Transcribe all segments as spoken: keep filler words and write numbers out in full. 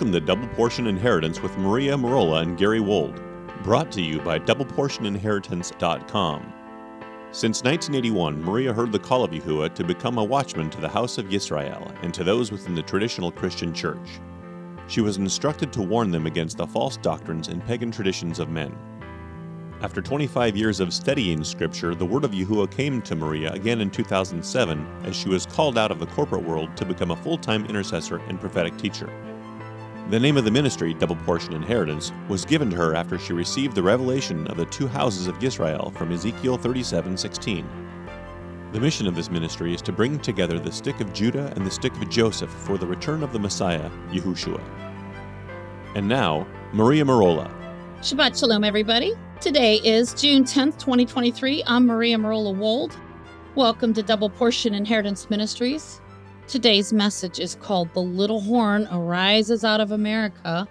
Welcome to Double Portion Inheritance with Maria Merola and Gary Wold, brought to you by double portion inheritance dot com. Since nineteen eighty-one, Maria heard the call of Yahuwah to become a watchman to the house of Yisrael and to those within the traditional Christian church. She was instructed to warn them against the false doctrines and pagan traditions of men. After twenty-five years of studying Scripture, the word of Yahuwah came to Maria again in two thousand seven as she was called out of the corporate world to become a full-time intercessor and prophetic teacher. The name of the ministry, Double Portion Inheritance, was given to her after she received the revelation of the two houses of Israel from Ezekiel thirty-seven sixteen. The mission of this ministry is to bring together the stick of Judah and the stick of Joseph for the return of the Messiah, Yahushua. And now, Maria Merola. Shabbat Shalom, everybody. Today is June tenth, twenty twenty-three. I'm Maria Merola Wold. Welcome to Double Portion Inheritance Ministries. Today's message is called The Little Horn Arises Out of America.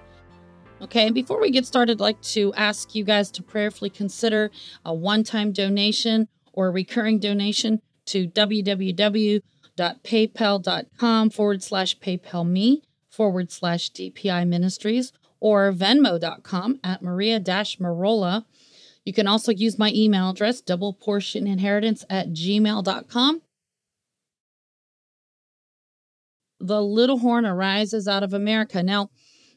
Okay, and before we get started, I'd like to ask you guys to prayerfully consider a one-time donation or a recurring donation to www.paypal.com forward slash paypalme forward slash DPI Ministries or venmo dot com at Maria-Merola. You can also use my email address, doubleportioninheritance at gmail dot com. The Little Horn Arises Out of America. Now,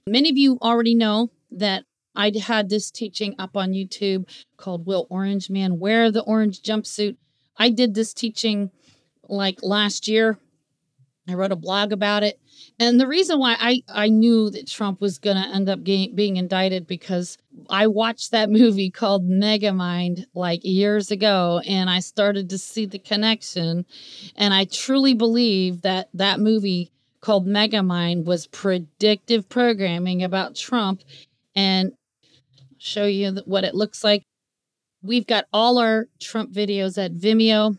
many of you already know that I had this teaching up on YouTube called Will Orange Man Wear the Orange Jumpsuit? I did this teaching like last year. I wrote a blog about it. And the reason why I, I knew that Trump was going to end up getting, being indicted because I watched that movie called Megamind like years ago, and I started to see the connection. And I truly believe that that movie called Megamind was predictive programming about Trump. And show you what it looks like. We've got all our Trump videos at Vimeo.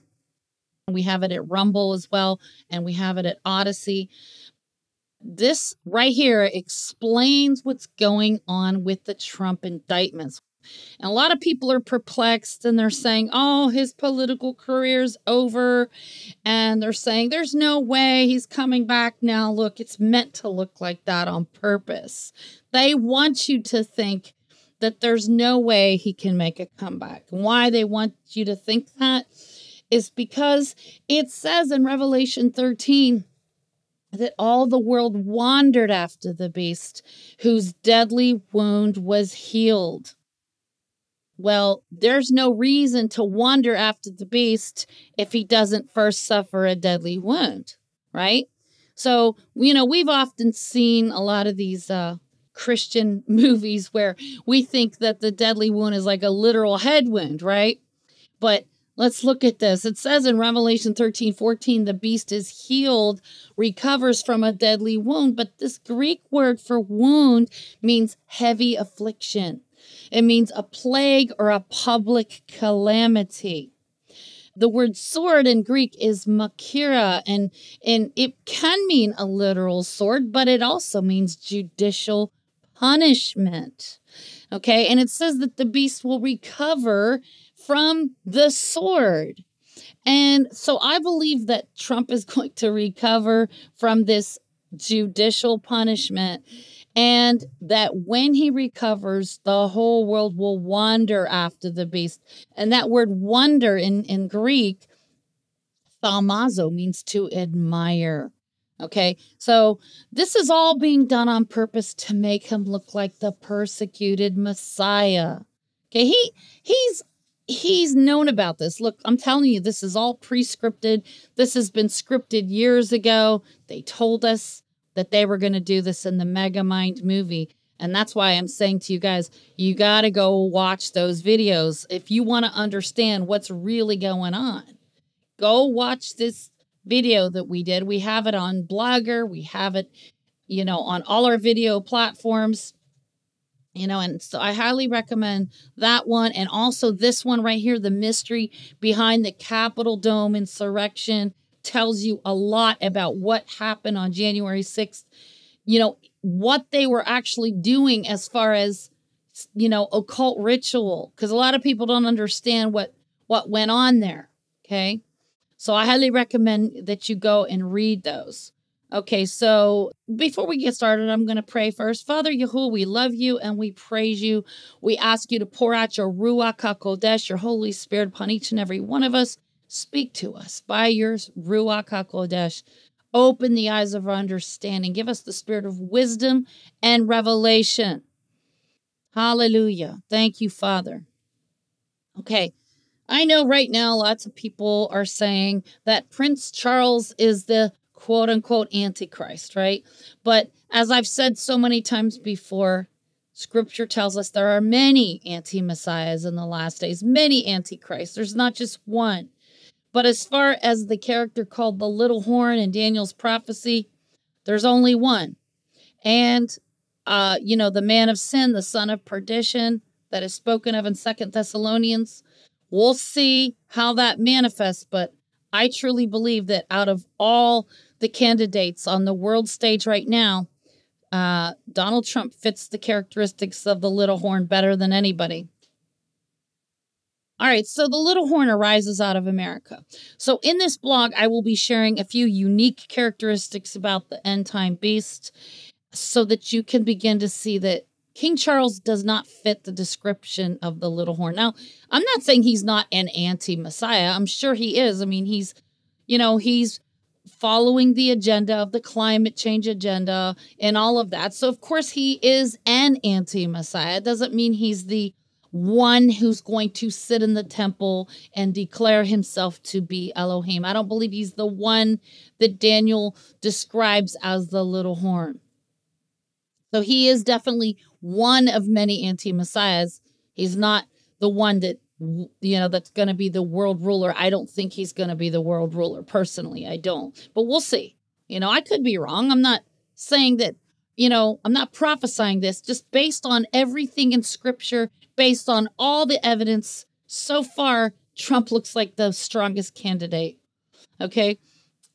We have it at Rumble as well, and we have it at Odyssey. This right here explains what's going on with the Trump indictments. And a lot of people are perplexed, and they're saying, oh, his political career's over. And they're saying, there's no way he's coming back now. Look, it's meant to look like that on purpose. They want you to think that there's no way he can make a comeback. Why they want you to think that is because it says in Revelation thirteen that all the world wandered after the beast whose deadly wound was healed. Well, there's no reason to wander after the beast if he doesn't first suffer a deadly wound, right? So, you know, we've often seen a lot of these uh, Christian movies where we think that the deadly wound is like a literal head wound, right? But let's look at this. It says in Revelation thirteen fourteen, the beast is healed, recovers from a deadly wound. But this Greek word for wound means heavy affliction. It means a plague or a public calamity. The word sword in Greek is makira, and, and it can mean a literal sword, but it also means judicial punishment. Okay, and it says that the beast will recover from the sword. And so I believe that Trump is going to recover from this judicial punishment, and that when he recovers, the whole world will wander after the beast. And that word wander in, in Greek, thaumazo, means to admire. Okay, so this is all being done on purpose to make him look like the persecuted Messiah. Okay, he he's He's known about this. Look, I'm telling you, this is all pre-scripted. This has been scripted years ago. They told us that they were going to do this in the Megamind movie. And that's why I'm saying to you guys, you got to go watch those videos. If you want to understand what's really going on, go watch this video that we did. We have it on Blogger. We have it, you know, on all our video platforms. You know, and so I highly recommend that one. And also this one right here, The Mystery Behind the Capitol Dome Insurrection, tells you a lot about what happened on January sixth. You know, what they were actually doing as far as, you know, occult ritual, because a lot of people don't understand what what went on there. OK, so I highly recommend that you go and read those. Okay, so before we get started, I'm going to pray first. Father Yahuwah, we love you and we praise you. We ask you to pour out your Ruach HaKodesh, your Holy Spirit, upon each and every one of us. Speak to us by your Ruach HaKodesh. Open the eyes of our understanding. Give us the spirit of wisdom and revelation. Hallelujah. Thank you, Father. Okay, I know right now lots of people are saying that Prince Charles is the quote-unquote Antichrist, right? But as I've said so many times before, Scripture tells us there are many anti-messiahs in the last days, many antichrists. There's not just one. But as far as the character called the little horn in Daniel's prophecy, there's only one. And, uh, you know, the man of sin, the son of perdition that is spoken of in Second Thessalonians, we'll see how that manifests, but I truly believe that out of all the candidates on the world stage right now, uh, Donald Trump fits the characteristics of the little horn better than anybody. All right, so the little horn arises out of America. So in this blog, I will be sharing a few unique characteristics about the end-time beast so that you can begin to see that King Charles does not fit the description of the little horn. Now, I'm not saying he's not an anti-Messiah. I'm sure he is. I mean, he's, you know, he's following the agenda of the climate change agenda and all of that. So, of course, he is an anti-Messiah. It doesn't mean he's the one who's going to sit in the temple and declare himself to be Elohim. I don't believe he's the one that Daniel describes as the little horn. So he is definitely one of many anti-messiahs. He's not the one that, you know, that's going to be the world ruler. I don't think he's going to be the world ruler. Personally, I don't. But we'll see. You know, I could be wrong. I'm not saying that, you know, I'm not prophesying this. Just based on everything in Scripture, based on all the evidence so far, Trump looks like the strongest candidate. Okay.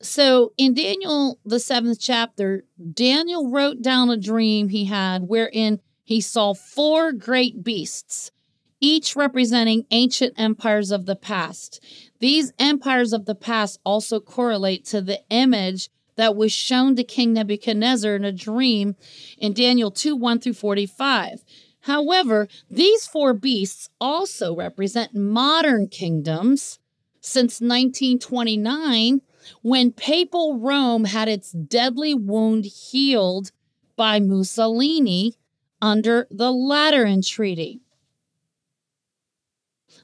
So in Daniel, the seventh chapter, Daniel wrote down a dream he had wherein he saw four great beasts, each representing ancient empires of the past. These empires of the past also correlate to the image that was shown to King Nebuchadnezzar in a dream in Daniel two, one through forty-five. However, these four beasts also represent modern kingdoms since nineteen twenty-nine, when Papal Rome had its deadly wound healed by Mussolini under the Lateran Treaty.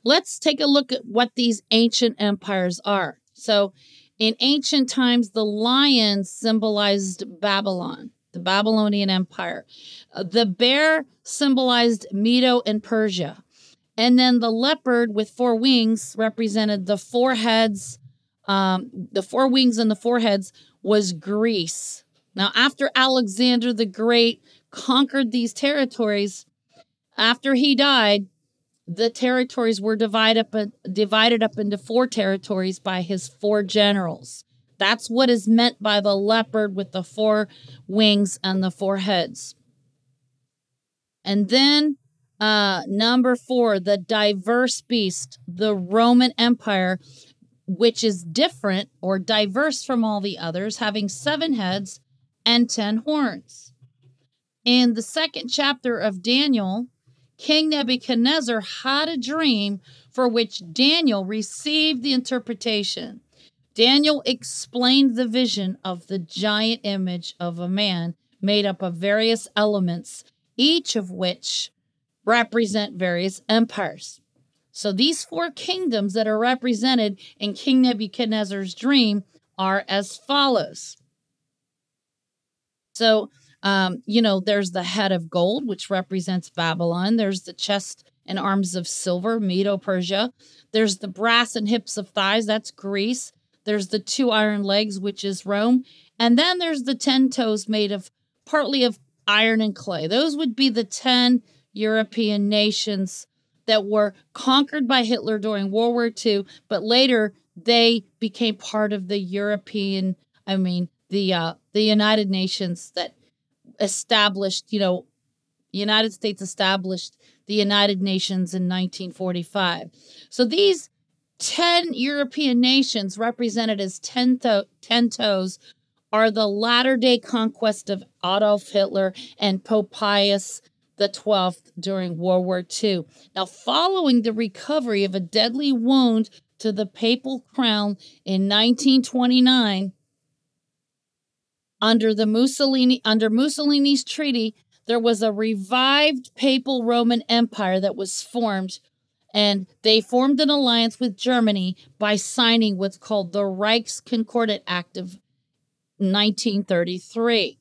Let's take a look at what these ancient empires are. So in ancient times, the lion symbolized Babylon, the Babylonian Empire. The bear symbolized Medo and Persia. And then the leopard with four wings represented the four heads. Um, the four wings and the four heads was Greece. Now, after Alexander the Great conquered these territories, after he died, the territories were divide up, uh, divided up into four territories by his four generals. That's what is meant by the leopard with the four wings and the four heads. And then uh, number four, the diverse beast, the Roman Empire, which is different or diverse from all the others, having seven heads and ten horns. In the second chapter of Daniel, King Nebuchadnezzar had a dream for which Daniel received the interpretation. Daniel explained the vision of the giant image of a man made up of various elements, each of which represent various empires. So these four kingdoms that are represented in King Nebuchadnezzar's dream are as follows. So, um, you know, there's the head of gold, which represents Babylon. There's the chest and arms of silver, Medo-Persia. There's the brass and hips of thighs, that's Greece. There's the two iron legs, which is Rome. And then there's the ten toes made of partly of iron and clay. Those would be the ten European nations that were conquered by Hitler during World War Two, but later they became part of the European, I mean, the uh, the United Nations that established, you know, the United States established the United Nations in nineteen forty-five. So these ten European nations represented as ten, to- ten toes are the latter-day conquest of Adolf Hitler and Pope Pius the twelfth during World War Two. Now, following the recovery of a deadly wound to the papal crown in nineteen twenty-nine, under the Mussolini under Mussolini's treaty, there was a revived papal Roman Empire that was formed, and they formed an alliance with Germany by signing what's called the Reichskonkordat Act of nineteen thirty-three.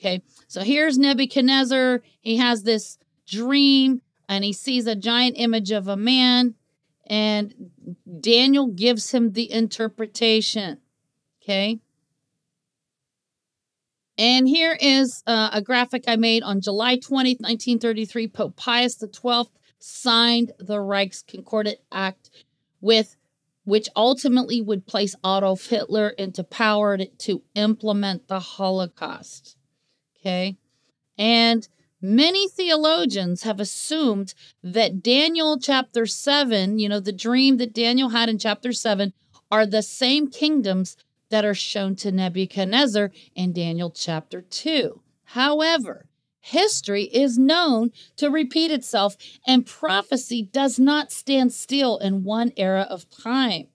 Okay, so here's Nebuchadnezzar. He has this dream, and he sees a giant image of a man, and Daniel gives him the interpretation. Okay. And here is uh, a graphic I made on July twentieth, nineteen thirty-three. Pope Pius the twelfth signed the Reichskonkordat Act, with which ultimately would place Adolf Hitler into power to, to implement the Holocaust. Okay. And many theologians have assumed that Daniel chapter seven, you know, the dream that Daniel had in chapter seven, are the same kingdoms that are shown to Nebuchadnezzar in Daniel chapter two. However, history is known to repeat itself, and prophecy does not stand still in one era of time.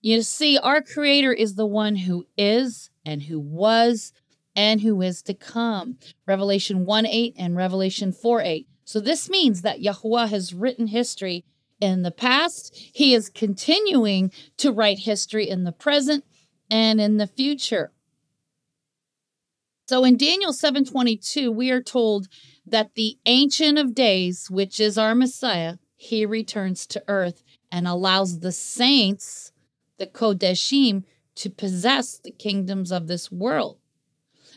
You see, our Creator is the one who is and who was and who is to come. Revelation one eight and Revelation four eight. So this means that Yahuwah has written history in the past. He is continuing to write history in the present and in the future. So in Daniel seven twenty-two, we are told that the Ancient of Days, which is our Messiah, he returns to earth and allows the saints, the Kodeshim, to possess the kingdoms of this world.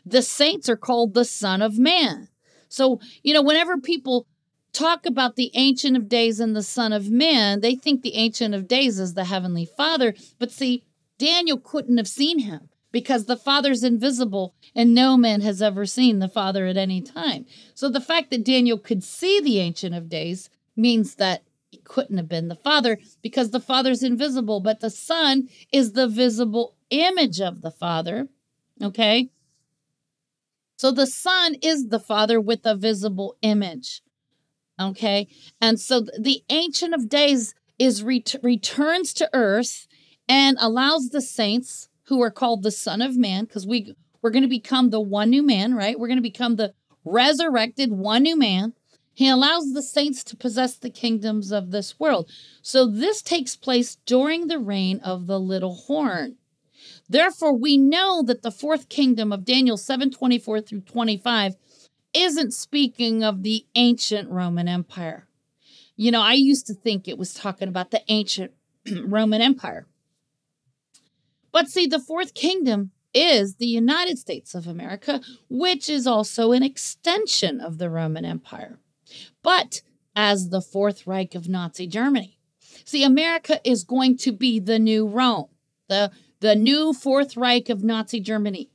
The saints are called the Son of Man. So, you know, whenever people talk about the Ancient of Days and the Son of Man, they think the Ancient of Days is the Heavenly Father. But see, Daniel couldn't have seen him, because the Father's invisible and no man has ever seen the Father at any time. So the fact that Daniel could see the Ancient of Days means that it couldn't have been the Father, because the Father's invisible, but the Son is the visible image of the Father, okay? So the Son is the Father with a visible image, okay? And so the Ancient of Days is ret- returns to earth and allows the saints, who are called the Son of Man, because we, we're going to become the one new man, right? We're going to become the resurrected one new man. He allows the saints to possess the kingdoms of this world. So this takes place during the reign of the little horn. Therefore, we know that the fourth kingdom of Daniel seven twenty-four through twenty-five isn't speaking of the ancient Roman Empire. You know, I used to think it was talking about the ancient Roman Empire. But see, the fourth kingdom is the United States of America, which is also an extension of the Roman Empire, but as the Fourth Reich of Nazi Germany. See, America is going to be the new Rome, the, the new Fourth Reich of Nazi Germany.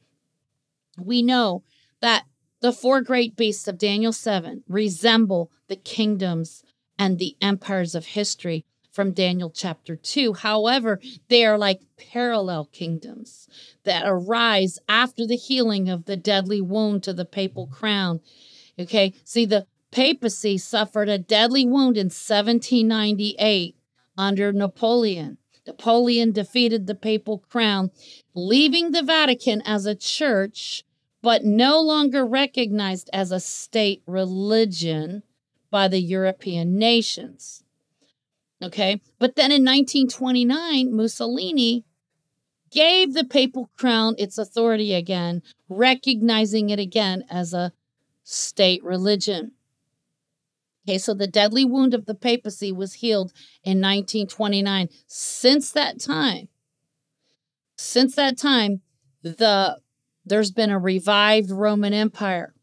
We know that the four great beasts of Daniel seven resemble the kingdoms and the empires of history from Daniel chapter two. However, they are like parallel kingdoms that arise after the healing of the deadly wound to the papal crown. Okay, see, the papacy suffered a deadly wound in seventeen ninety-eight under Napoleon. Napoleon defeated the papal crown, leaving the Vatican as a church, but no longer recognized as a state religion by the European nations. Okay, but then in nineteen twenty-nine, Mussolini gave the papal crown its authority again, recognizing it again as a state religion. Okay, so the deadly wound of the papacy was healed in nineteen twenty-nine. Since that time, since that time, the there's been a revived Roman Empire.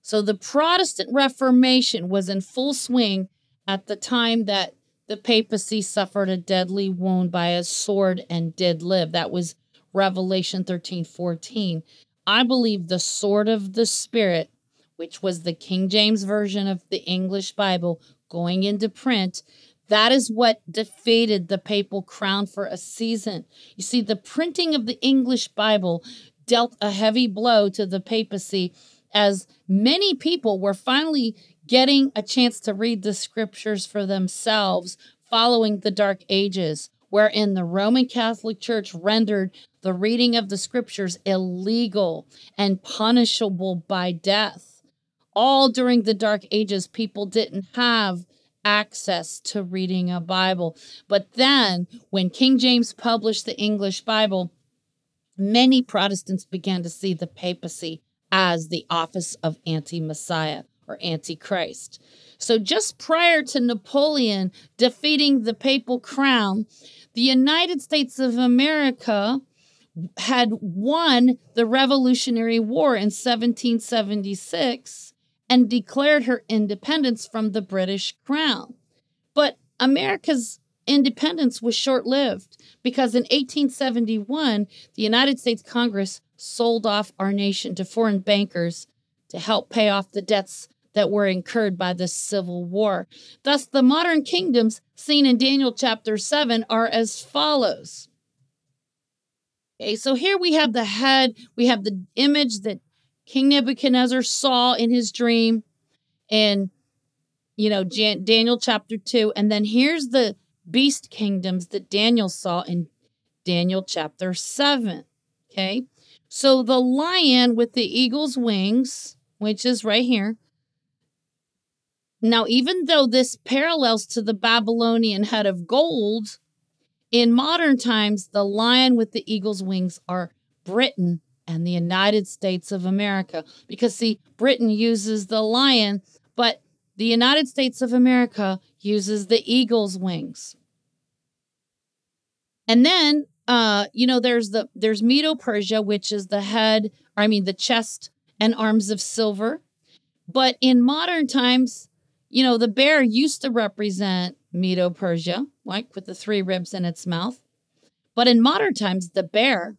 So the Protestant Reformation was in full swing at the time that the papacy suffered a deadly wound by a sword and did live. That was Revelation thirteen fourteen. I believe the sword of the Spirit, which was the King James Version of the English Bible going into print, that is what defeated the papal crown for a season. You see, the printing of the English Bible dealt a heavy blow to the papacy, as many people were finally getting a chance to read the scriptures for themselves following the Dark Ages, wherein the Roman Catholic Church rendered the reading of the scriptures illegal and punishable by death. All during the Dark Ages, people didn't have access to reading a Bible. But then, when King James published the English Bible, many Protestants began to see the papacy as the office of anti-Messiah or anti-Christ. So just prior to Napoleon defeating the papal crown, the United States of America had won the Revolutionary War in seventeen seventy-six and declared her independence from the British crown. But America's independence was short-lived, because in eighteen seventy-one, the United States Congress sold off our nation to foreign bankers to help pay off the debts that were incurred by the Civil War. Thus, the modern kingdoms seen in Daniel chapter seven are as follows. Okay, so here we have the head, we have the image that King Nebuchadnezzar saw in his dream in, you know, Jan- Daniel chapter two. And then here's the beast kingdoms that Daniel saw in Daniel chapter seven. Okay, so the lion with the eagle's wings, which is right here. Now, even though this parallels to the Babylonian head of gold, in modern times, the lion with the eagle's wings are Britain and the United States of America. Because, see, Britain uses the lion, but the United States of America uses the eagle's wings. And then, uh, you know, there's the there's Medo-Persia, which is the head, I mean, the chest and arms of silver. But in modern times, you know, the bear used to represent Medo-Persia, like with the three ribs in its mouth. But in modern times, the bear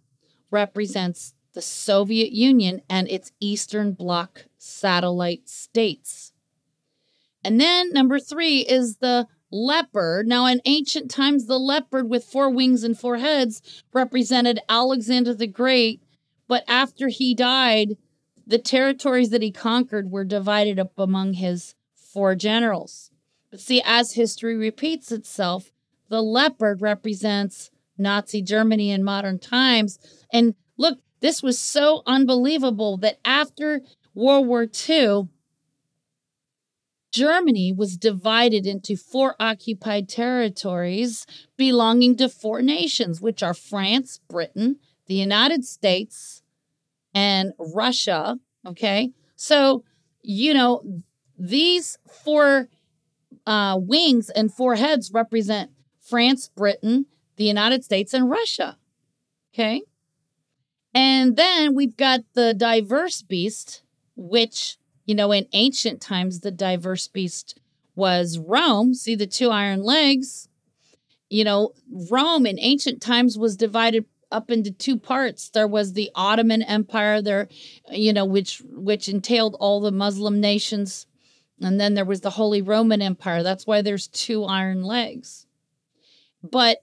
represents the Soviet Union and its Eastern Bloc satellite states. And then number three is the leopard. Now, in ancient times, the leopard with four wings and four heads represented Alexander the Great. But after he died, the territories that he conquered were divided up among his four generals. But see, as history repeats itself, the leopard represents Nazi Germany in modern times. And look, this was so unbelievable that after World War Two, Germany was divided into four occupied territories belonging to four nations, which are France, Britain, the United States, and Russia. Okay, so, you know, these four uh, wings and four heads represent France, Britain, the United States, and Russia. Okay. And then we've got the diverse beast, which, you know, in ancient times, the diverse beast was Rome. See the two iron legs? You know, Rome in ancient times was divided up into two parts. There was the Ottoman Empire there, you know, which, which entailed all the Muslim nations. And then there was the Holy Roman Empire. That's why there's two iron legs. But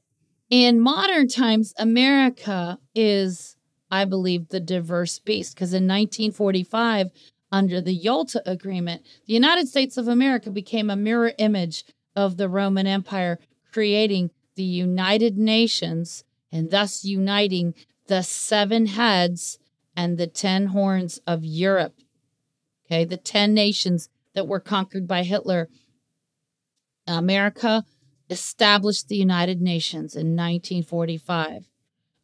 in modern times, America is, I believe, the diverse beast, because in nineteen forty-five, under the Yalta Agreement, the United States of America became a mirror image of the Roman Empire, creating the United Nations and thus uniting the seven heads and the ten horns of Europe. Okay, the ten nations that were conquered by Hitler. America established the United Nations in nineteen forty-five.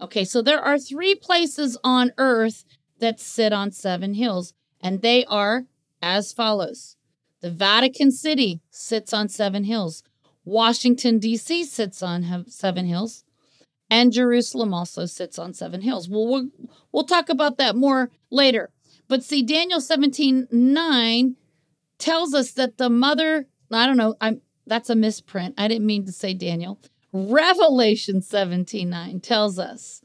Okay, so there are three places on earth that sit on seven hills, and they are as follows. The Vatican City sits on seven hills. Washington, D C sits on seven hills. And Jerusalem also sits on seven hills. Well, we'll, we'll talk about that more later. But see, Daniel seventeen nine tells us that the mother, I don't know, I'm that's a misprint. I didn't mean to say Daniel. Revelation seventeen nine tells us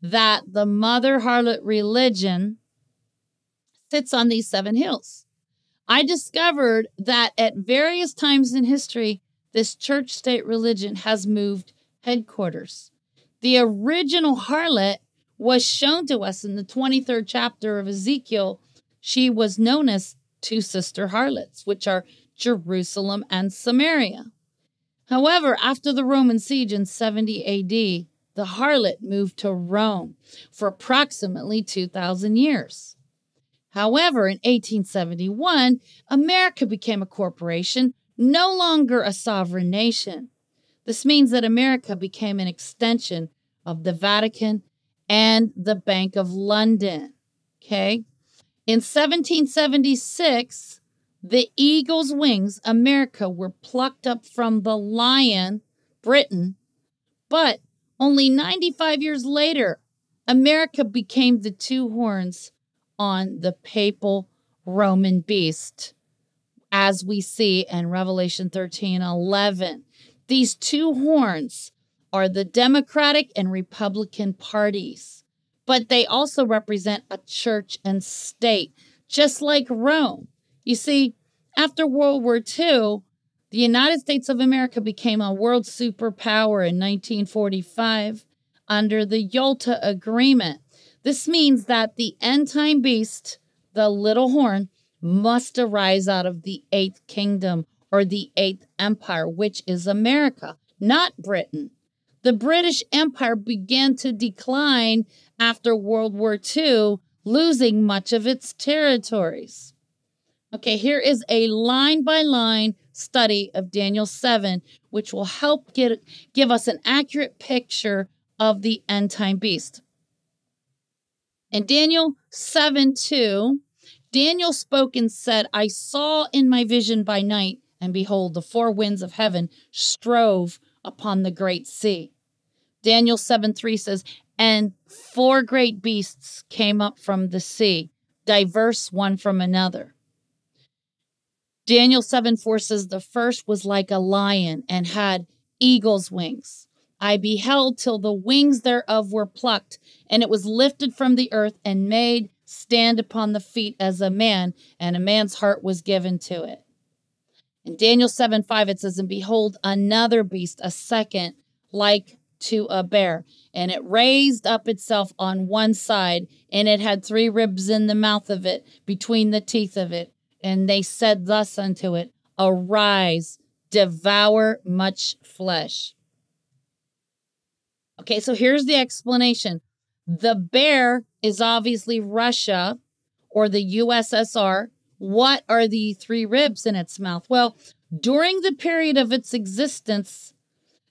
that the mother harlot religion sits on these seven hills. I discovered that at various times in history, this church-state religion has moved headquarters. The original harlot was shown to us in the twenty-third chapter of Ezekiel. She was known as two sister harlots, which are Jerusalem and Samaria. However, after the Roman siege in seventy A D, the harlot moved to Rome for approximately two thousand years. However, in eighteen seventy-one, America became a corporation, no longer a sovereign nation. This means that America became an extension of the Vatican and the Bank of London. Okay? In seventeen seventy-six, the eagle's wings, America, were plucked up from the lion, Britain, but only ninety-five years later, America became the two horns on the papal Roman beast, as we see in Revelation thirteen eleven. These two horns are the Democratic and Republican parties, but they also represent a church and state, just like Rome. You see, after World War Two, the United States of America became a world superpower in nineteen forty-five under the Yalta Agreement. This means that the end-time beast, the little horn, must arise out of the Eighth Kingdom or the Eighth Empire, which is America, not Britain. The British Empire began to decline after World War Two, losing much of its territories. Okay, here is a line-by-line study of Daniel seven, which will help get, give us an accurate picture of the end-time beast. In Daniel seven two, Daniel spoke and said, I saw in my vision by night, and behold, the four winds of heaven strove upon the great sea. Daniel seven three says, and four great beasts came up from the sea, diverse one from another. Daniel seven four says, the first was like a lion and had eagle's wings. I beheld till the wings thereof were plucked, and it was lifted from the earth and made stand upon the feet as a man, and a man's heart was given to it. In Daniel seven five, it says, and behold, another beast, a second, like to a bear, and it raised up itself on one side, and it had three ribs in the mouth of it, between the teeth of it. And they said thus unto it, arise, devour much flesh. Okay, so here's the explanation. The bear is obviously Russia or the U S S R. What are the three ribs in its mouth? Well, during the period of its existence,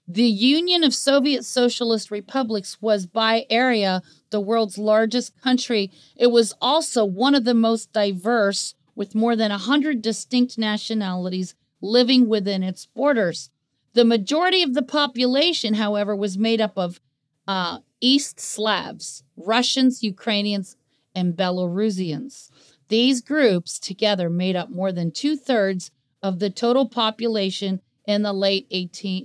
the Union of Soviet Socialist Republics was by area the world's largest country. It was also one of the most diverse, with more than one hundred distinct nationalities living within its borders. The majority of the population, however, was made up of uh, East Slavs, Russians, Ukrainians, and Belarusians. These groups together made up more than two-thirds of the total population in the late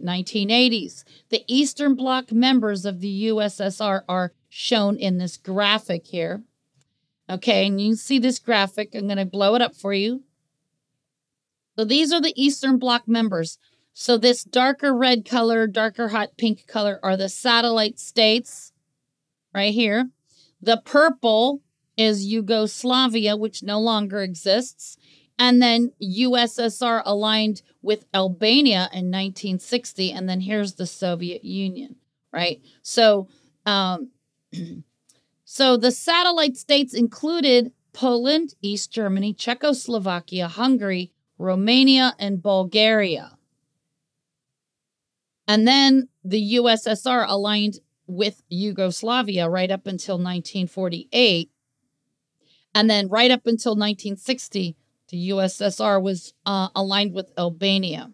nineteen eighties. The Eastern Bloc members of the U S S R are shown in this graphic here. Okay, and you see this graphic. I'm going to blow it up for you. So these are the Eastern Bloc members. So this darker red color, darker hot pink color are the satellite states right here. The purple is Yugoslavia, which no longer exists. And then U S S R aligned with Albania in nineteen sixty. And then here's the Soviet Union, right? So, um... So the satellite states included Poland, East Germany, Czechoslovakia, Hungary, Romania, and Bulgaria. And then the U S S R aligned with Yugoslavia right up until nineteen forty-eight. And then right up until nineteen sixty, the U S S R was uh, aligned with Albania.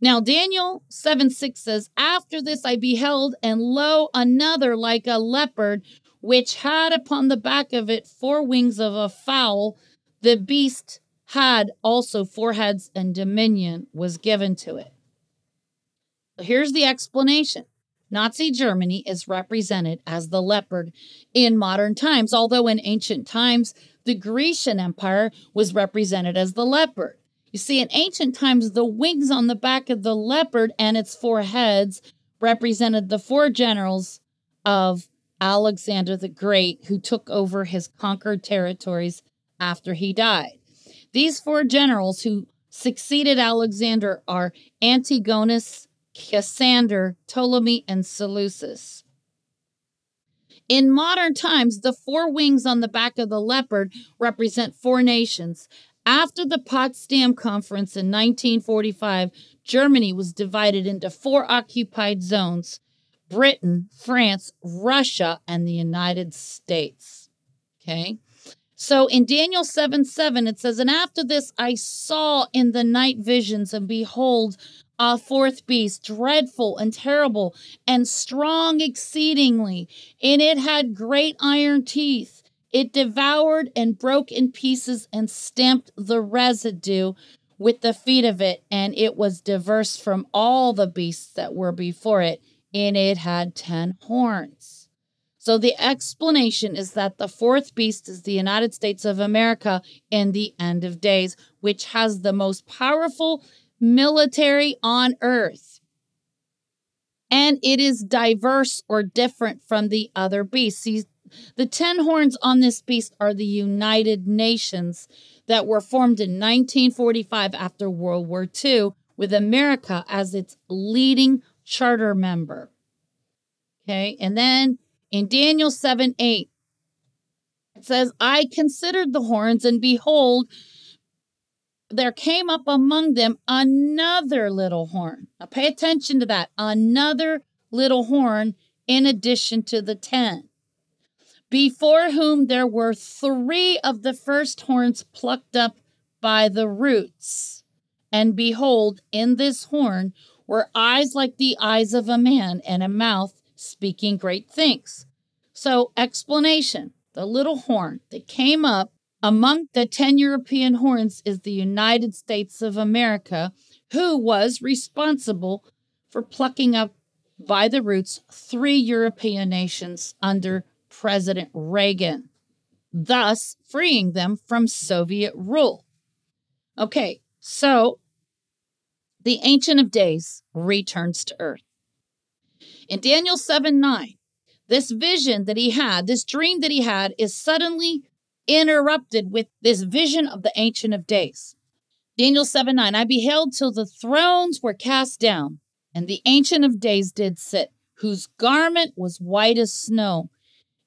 Now, Daniel seven six says, after this I beheld, and lo, another like a leopard, which had upon the back of it four wings of a fowl. The beast had also four heads, and dominion was given to it. Here's the explanation. Nazi Germany is represented as the leopard in modern times, although in ancient times, the Grecian Empire was represented as the leopard. You see, in ancient times, the wings on the back of the leopard and its four heads represented the four generals of Alexander the Great, who took over his conquered territories after he died. These four generals who succeeded Alexander are Antigonus, Cassander, Ptolemy, and Seleucus. In modern times, the four wings on the back of the leopard represent four nations. After the Potsdam Conference in nineteen forty-five, Germany was divided into four occupied zones: Britain, France, Russia, and the United States. Okay? So in Daniel seven seven, it says, "And after this I saw in the night visions, and behold, a fourth beast, dreadful and terrible and strong exceedingly. And it had great iron teeth. It devoured and broke in pieces and stamped the residue with the feet of it. And it was diverse from all the beasts that were before it. And it had ten horns." So the explanation is that the fourth beast is the United States of America in the end of days, which has the most powerful military on earth. And it is diverse or different from the other beasts. See, the ten horns on this beast are the United Nations that were formed in nineteen forty-five after World War Two, with America as its leading charter member. Okay, and then in Daniel seven eight, it says, "I considered the horns, and behold, there came up among them another little horn." Now pay attention to that. Another little horn in addition to the ten. "Before whom there were three of the first horns plucked up by the roots. And behold, in this horn were eyes like the eyes of a man, and a mouth speaking great things." So explanation, the little horn that came up among the ten European horns is the United States of America, who was responsible for plucking up by the roots three European nations under President Reagan, thus freeing them from Soviet rule. Okay, so the Ancient of Days returns to earth. In Daniel seven nine, this vision that he had, this dream that he had, is suddenly interrupted with this vision of the Ancient of Days. Daniel seven nine, "I beheld till the thrones were cast down, and the Ancient of Days did sit, whose garment was white as snow,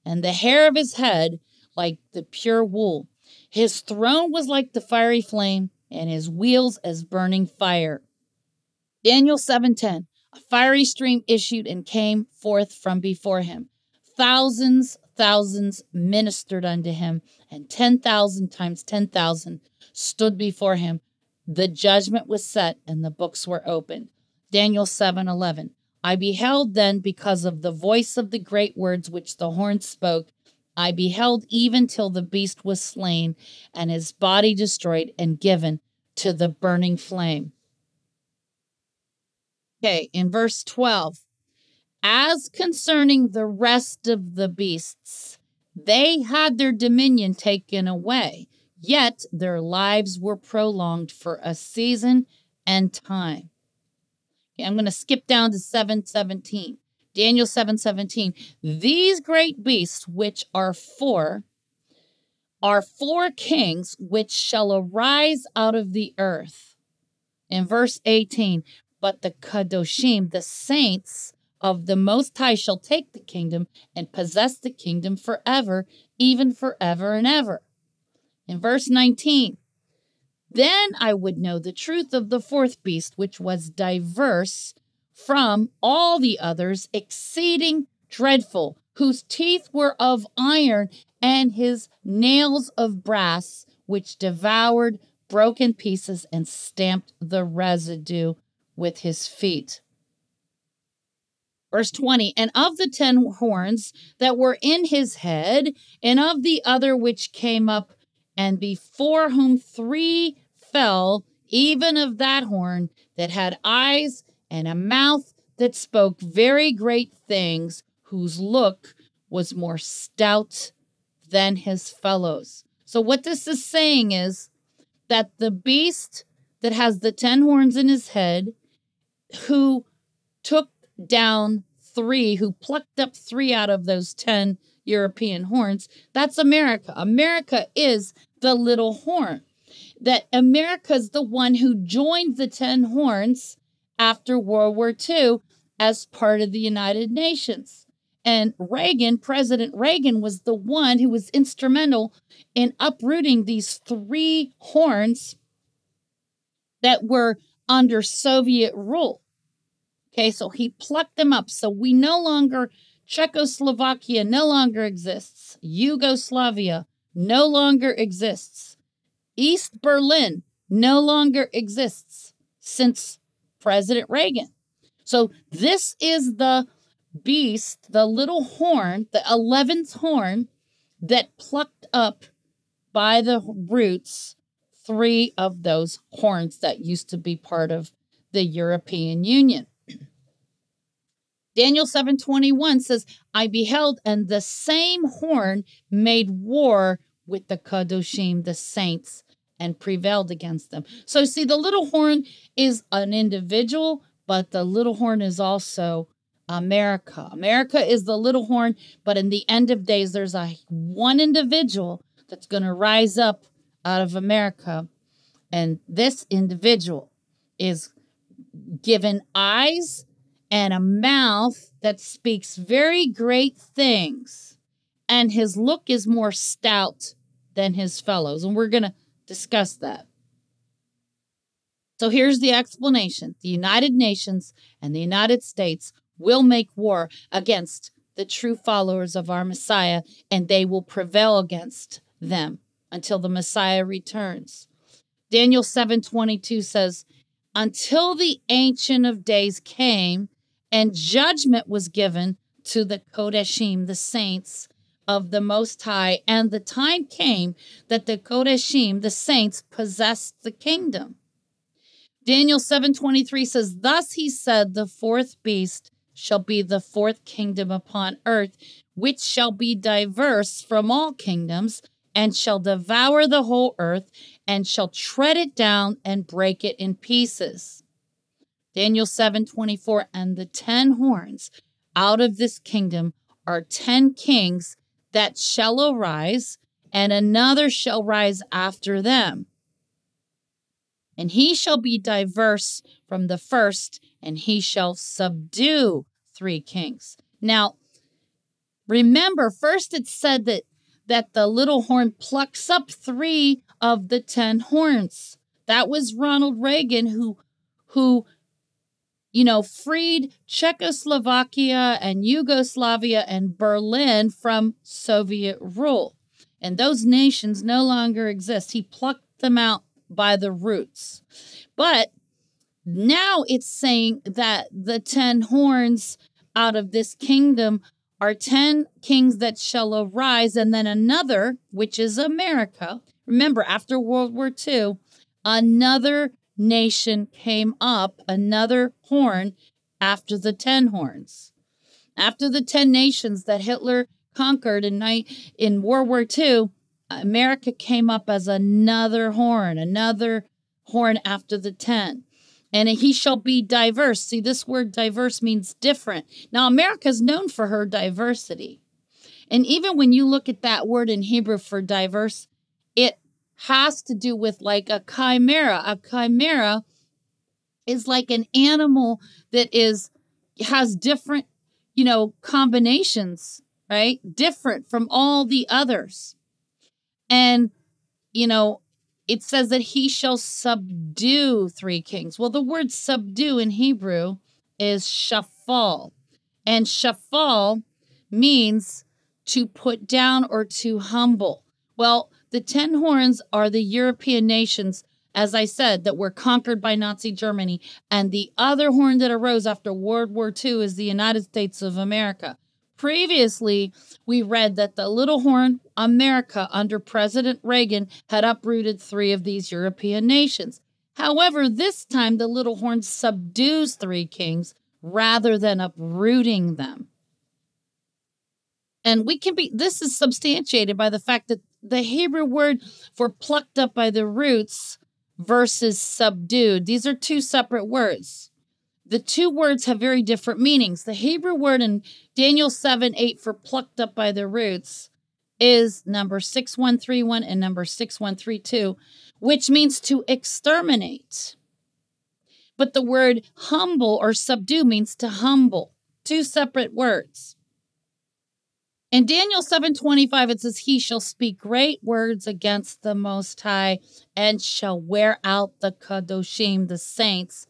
and the hair of his head like the pure wool. His throne was like the fiery flame, and his wheels as burning fire." Daniel seven ten, "A fiery stream issued and came forth from before him. Thousands, thousands ministered unto him, and ten thousand times ten thousand stood before him. The judgment was set, and the books were opened." Daniel seven eleven, "I beheld then, because of the voice of the great words which the horn spoke, I beheld even till the beast was slain, and his body destroyed and given to the burning flame." Okay, in verse twelve, "As concerning the rest of the beasts, they had their dominion taken away, yet their lives were prolonged for a season and time." Okay, I'm going to skip down to seven seventeen. Daniel seven seventeen, "These great beasts, which are four, are four kings which shall arise out of the earth." In verse eighteen, "But the Kodeshim, the saints of the Most High, shall take the kingdom and possess the kingdom forever, even forever and ever." In verse nineteen, "Then I would know the truth of the fourth beast, which was diverse from all the others, exceeding dreadful, whose teeth were of iron and his nails of brass, which devoured, broke in pieces, and stamped the residue with his feet." Verse twenty, "And of the ten horns that were in his head, and of the other which came up, and before whom three fell, even of that horn that had eyes and a mouth that spoke very great things, whose look was more stout than his fellows." So what this is saying is that the beast that has the ten horns in his head, who took down three, who plucked up three out of those ten European horns, that's America. America is the little horn. That America's the one who joined the ten horns after World War Two as part of the United Nations. And Reagan, President Reagan, was the one who was instrumental in uprooting these three horns that were under Soviet rule. Okay, so he plucked them up. So we no longer, Czechoslovakia no longer exists. Yugoslavia no longer exists. East Berlin no longer exists since President Reagan. So this is the beast, the little horn, the eleventh horn that plucked up by the roots three of those horns that used to be part of the European Union. Daniel seven twenty-one says, I beheld, and the same horn made war with the Kodeshim, the saints, and prevailed against them. So see, the little horn is an individual, but the little horn is also America. America is the little horn, but in the end of days, there's a one individual that's going to rise up out of America. And this individual is given eyes and a mouth that speaks very great things. And his look is more stout than his fellows. And we're going to discuss that. So here's the explanation. The United Nations and the United States will make war against the true followers of our Messiah, and they will prevail against them until the Messiah returns. Daniel seven twenty-two says, until the Ancient of Days came and judgment was given to the Kodeshim, the saints of the Most High, and the time came that the Kodeshim, the saints, possessed the kingdom. Daniel seven twenty-three says, thus he said, the fourth beast shall be the fourth kingdom upon earth, which shall be diverse from all kingdoms, and shall devour the whole earth, and shall tread it down and break it in pieces. Daniel seven twenty-four, and the ten horns out of this kingdom are ten kings that shall arise, and another shall rise after them. And he shall be diverse from the first, and he shall subdue three kings. Now, remember, first it said that, that the little horn plucks up three of the ten horns. That was Ronald Reagan who, who you know, freed Czechoslovakia and Yugoslavia and Berlin from Soviet rule. And those nations no longer exist. He plucked them out by the roots. But now it's saying that the ten horns out of this kingdom are ten kings that shall arise, and then another, which is America. Remember, after World War Two, another nation came up, another horn after the ten horns. After the ten nations that Hitler conquered in, in World War Two, America came up as another horn, another horn after the ten. And he shall be diverse. See, this word diverse means different. Now, America is known for her diversity. And even when you look at that word in Hebrew for diverse, it has to do with like a chimera. A chimera is like an animal that is has different, you know, combinations, right? Different from all the others. And, you know, it says that he shall subdue three kings. Well, the word subdue in Hebrew is shafal. And shafal means to put down or to humble. Well, the ten horns are the European nations, as I said, that were conquered by Nazi Germany. And the other horn that arose after World War Two is the United States of America. Previously, we read that the little horn, America, under President Reagan, had uprooted three of these European nations. However, this time, the little horn subdues three kings rather than uprooting them. And we can be, this is substantiated by the fact that the Hebrew word for plucked up by the roots versus subdued, these are two separate words. the two words have very different meanings. The Hebrew word in Daniel seven eight for plucked up by their roots is number six one three one and number six one three two, which means to exterminate. But the word humble or subdue means to humble. Two separate words. In Daniel seven twenty-five, it says, he shall speak great words against the Most High and shall wear out the Kodeshim, the saints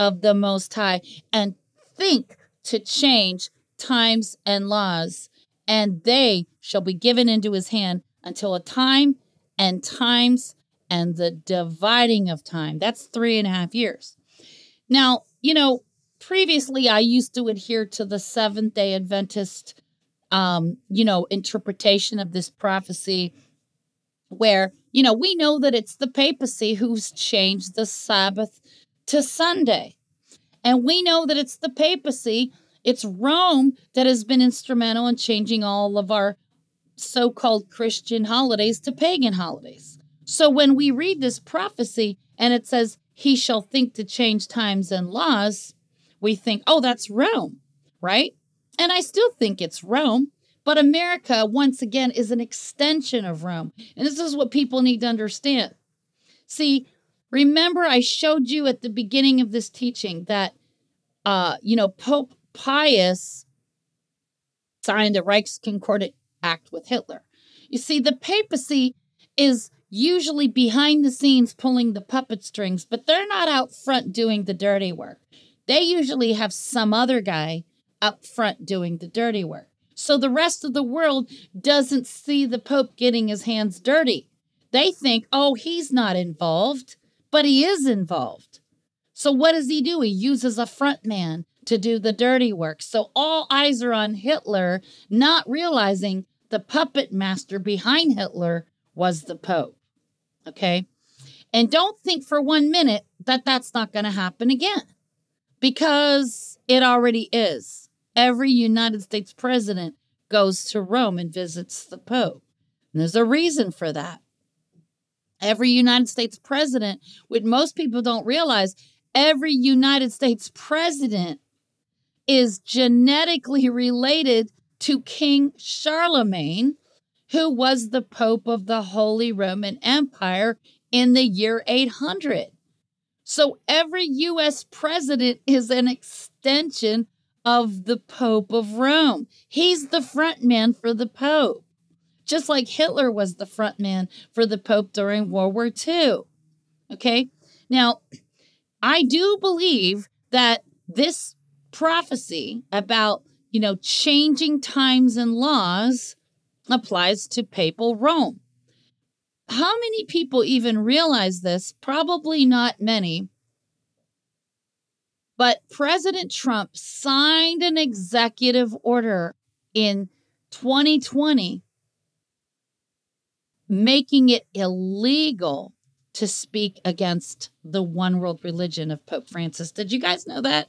of the Most High, and think to change times and laws, and they shall be given into his hand until a time and times and the dividing of time. That's three and a half years. Now, you know, previously I used to adhere to the Seventh-day Adventist Um, you know, interpretation of this prophecy where, you know, we know that it's the papacy who's changed the Sabbath to Sunday. And we know that it's the papacy, it's Rome that has been instrumental in changing all of our so-called Christian holidays to pagan holidays. So when we read this prophecy and it says, he shall think to change times and laws, we think, oh, that's Rome, right? And I still think it's Rome, but America, once again, is an extension of Rome. And this is what people need to understand. See, remember I showed you at the beginning of this teaching that, uh, you know, Pope Pius signed the Reichskonkordat Act with Hitler. You see, the papacy is usually behind the scenes pulling the puppet strings, but they're not out front doing the dirty work. They usually have some other guy up front doing the dirty work. So the rest of the world doesn't see the Pope getting his hands dirty. They think, oh, he's not involved, but he is involved. So what does he do? He uses a front man to do the dirty work. So all eyes are on Hitler, not realizing the puppet master behind Hitler was the Pope. Okay? And don't think for one minute that that's not going to happen again, because it already is. Every United States president goes to Rome and visits the Pope. And there's a reason for that. Every United States president, which most people don't realize, every United States president is genetically related to King Charlemagne, who was the Pope of the Holy Roman Empire in the year eight hundred. So every U S president is an extension of the Pope of Rome. He's the front man for the Pope, just like Hitler was the front man for the Pope during World War Two. Okay? Now, I do believe that this prophecy about, you know, changing times and laws applies to Papal Rome. How many people even realize this? Probably not many. But President Trump signed an executive order in twenty twenty making it illegal to speak against the one world religion of Pope Francis. Did you guys know that?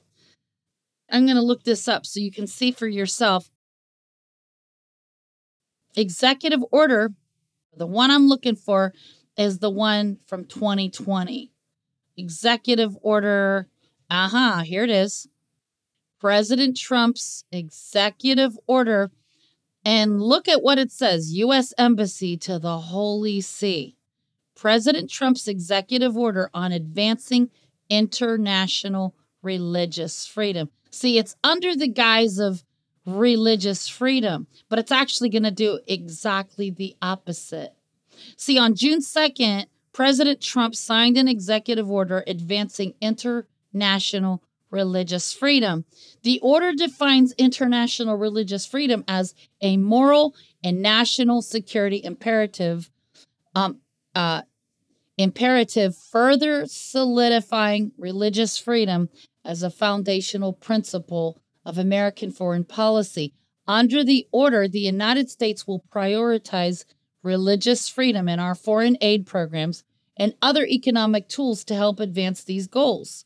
I'm going to look this up so you can see for yourself. Executive order, the one I'm looking for, is the one from twenty twenty. Executive order... Aha, uh-huh, here it is. President Trump's executive order. And look at what it says. U S Embassy to the Holy See. President Trump's executive order on advancing international religious freedom. See, it's under the guise of religious freedom, but it's actually going to do exactly the opposite. See, on June second, President Trump signed an executive order advancing international National religious freedom. The order defines international religious freedom as a moral and national security imperative, um, uh, imperative further solidifying religious freedom as a foundational principle of American foreign policy. Under the order, the United States will prioritize religious freedom in our foreign aid programs and other economic tools to help advance these goals.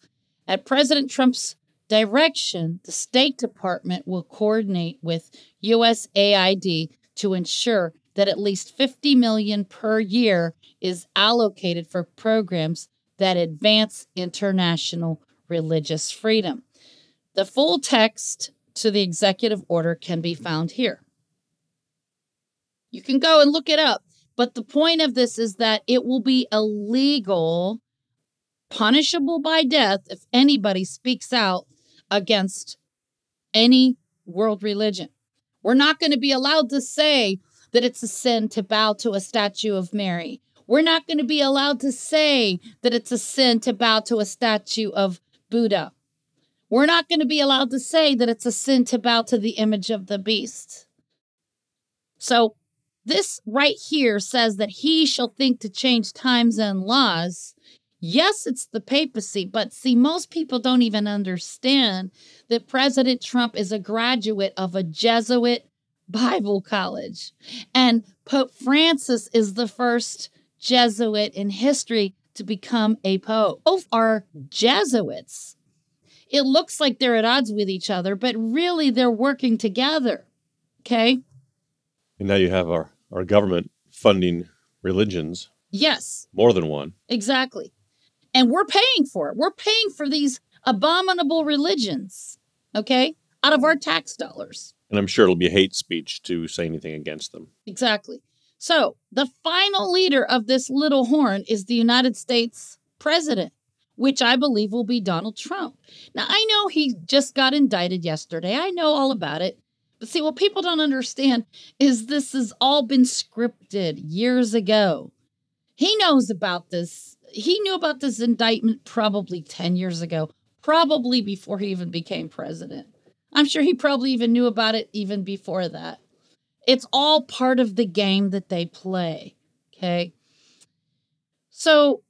At President Trump's direction, the State Department will coordinate with U S A I D to ensure that at least fifty million dollars per year is allocated for programs that advance international religious freedom. The full text to the executive order can be found here. You can go and look it up. But the point of this is that it will be illegal, punishable by death, if anybody speaks out against any world religion. We're not going to be allowed to say that it's a sin to bow to a statue of Mary. We're not going to be allowed to say that it's a sin to bow to a statue of Buddha. We're not going to be allowed to say that it's a sin to bow to the image of the beast. So this right here says that he shall think to change times and laws. Yes, it's the papacy, but see, most people don't even understand that President Trump is a graduate of a Jesuit Bible college. And Pope Francis is the first Jesuit in history to become a pope. Both are Jesuits. It looks like they're at odds with each other, but really they're working together. Okay? And now you have our, our government funding religions. Yes. More than one. Exactly. And we're paying for it. We're paying for these abominable religions, okay, out of our tax dollars. And I'm sure it'll be hate speech to say anything against them. Exactly. So the final leader of this little horn is the United States president, which I believe will be Donald Trump. Now, I know he just got indicted yesterday. I know all about it. But see, what people don't understand is this has all been scripted years ago. He knows about this. He knew about this indictment probably ten years ago, probably before he even became president. I'm sure he probably even knew about it even before that. It's all part of the game that they play, okay? So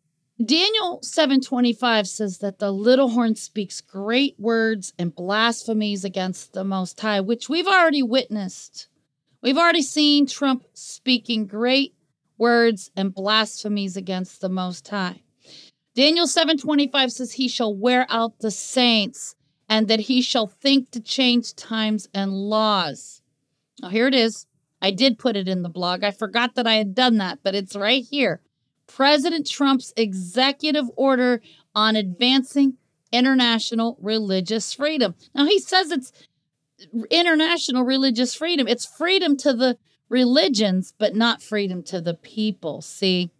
Daniel seven twenty-five says that the little horn speaks great words and blasphemies against the Most High, which we've already witnessed. We've already seen Trump speaking great words and blasphemies against the Most High. Daniel seven twenty-five says he shall wear out the saints and that he shall think to change times and laws. Now, here it is. I did put it in the blog. I forgot that I had done that, but it's right here. President Trump's executive order on advancing international religious freedom. Now, he says it's international religious freedom. It's freedom to the religions, but not freedom to the people. See,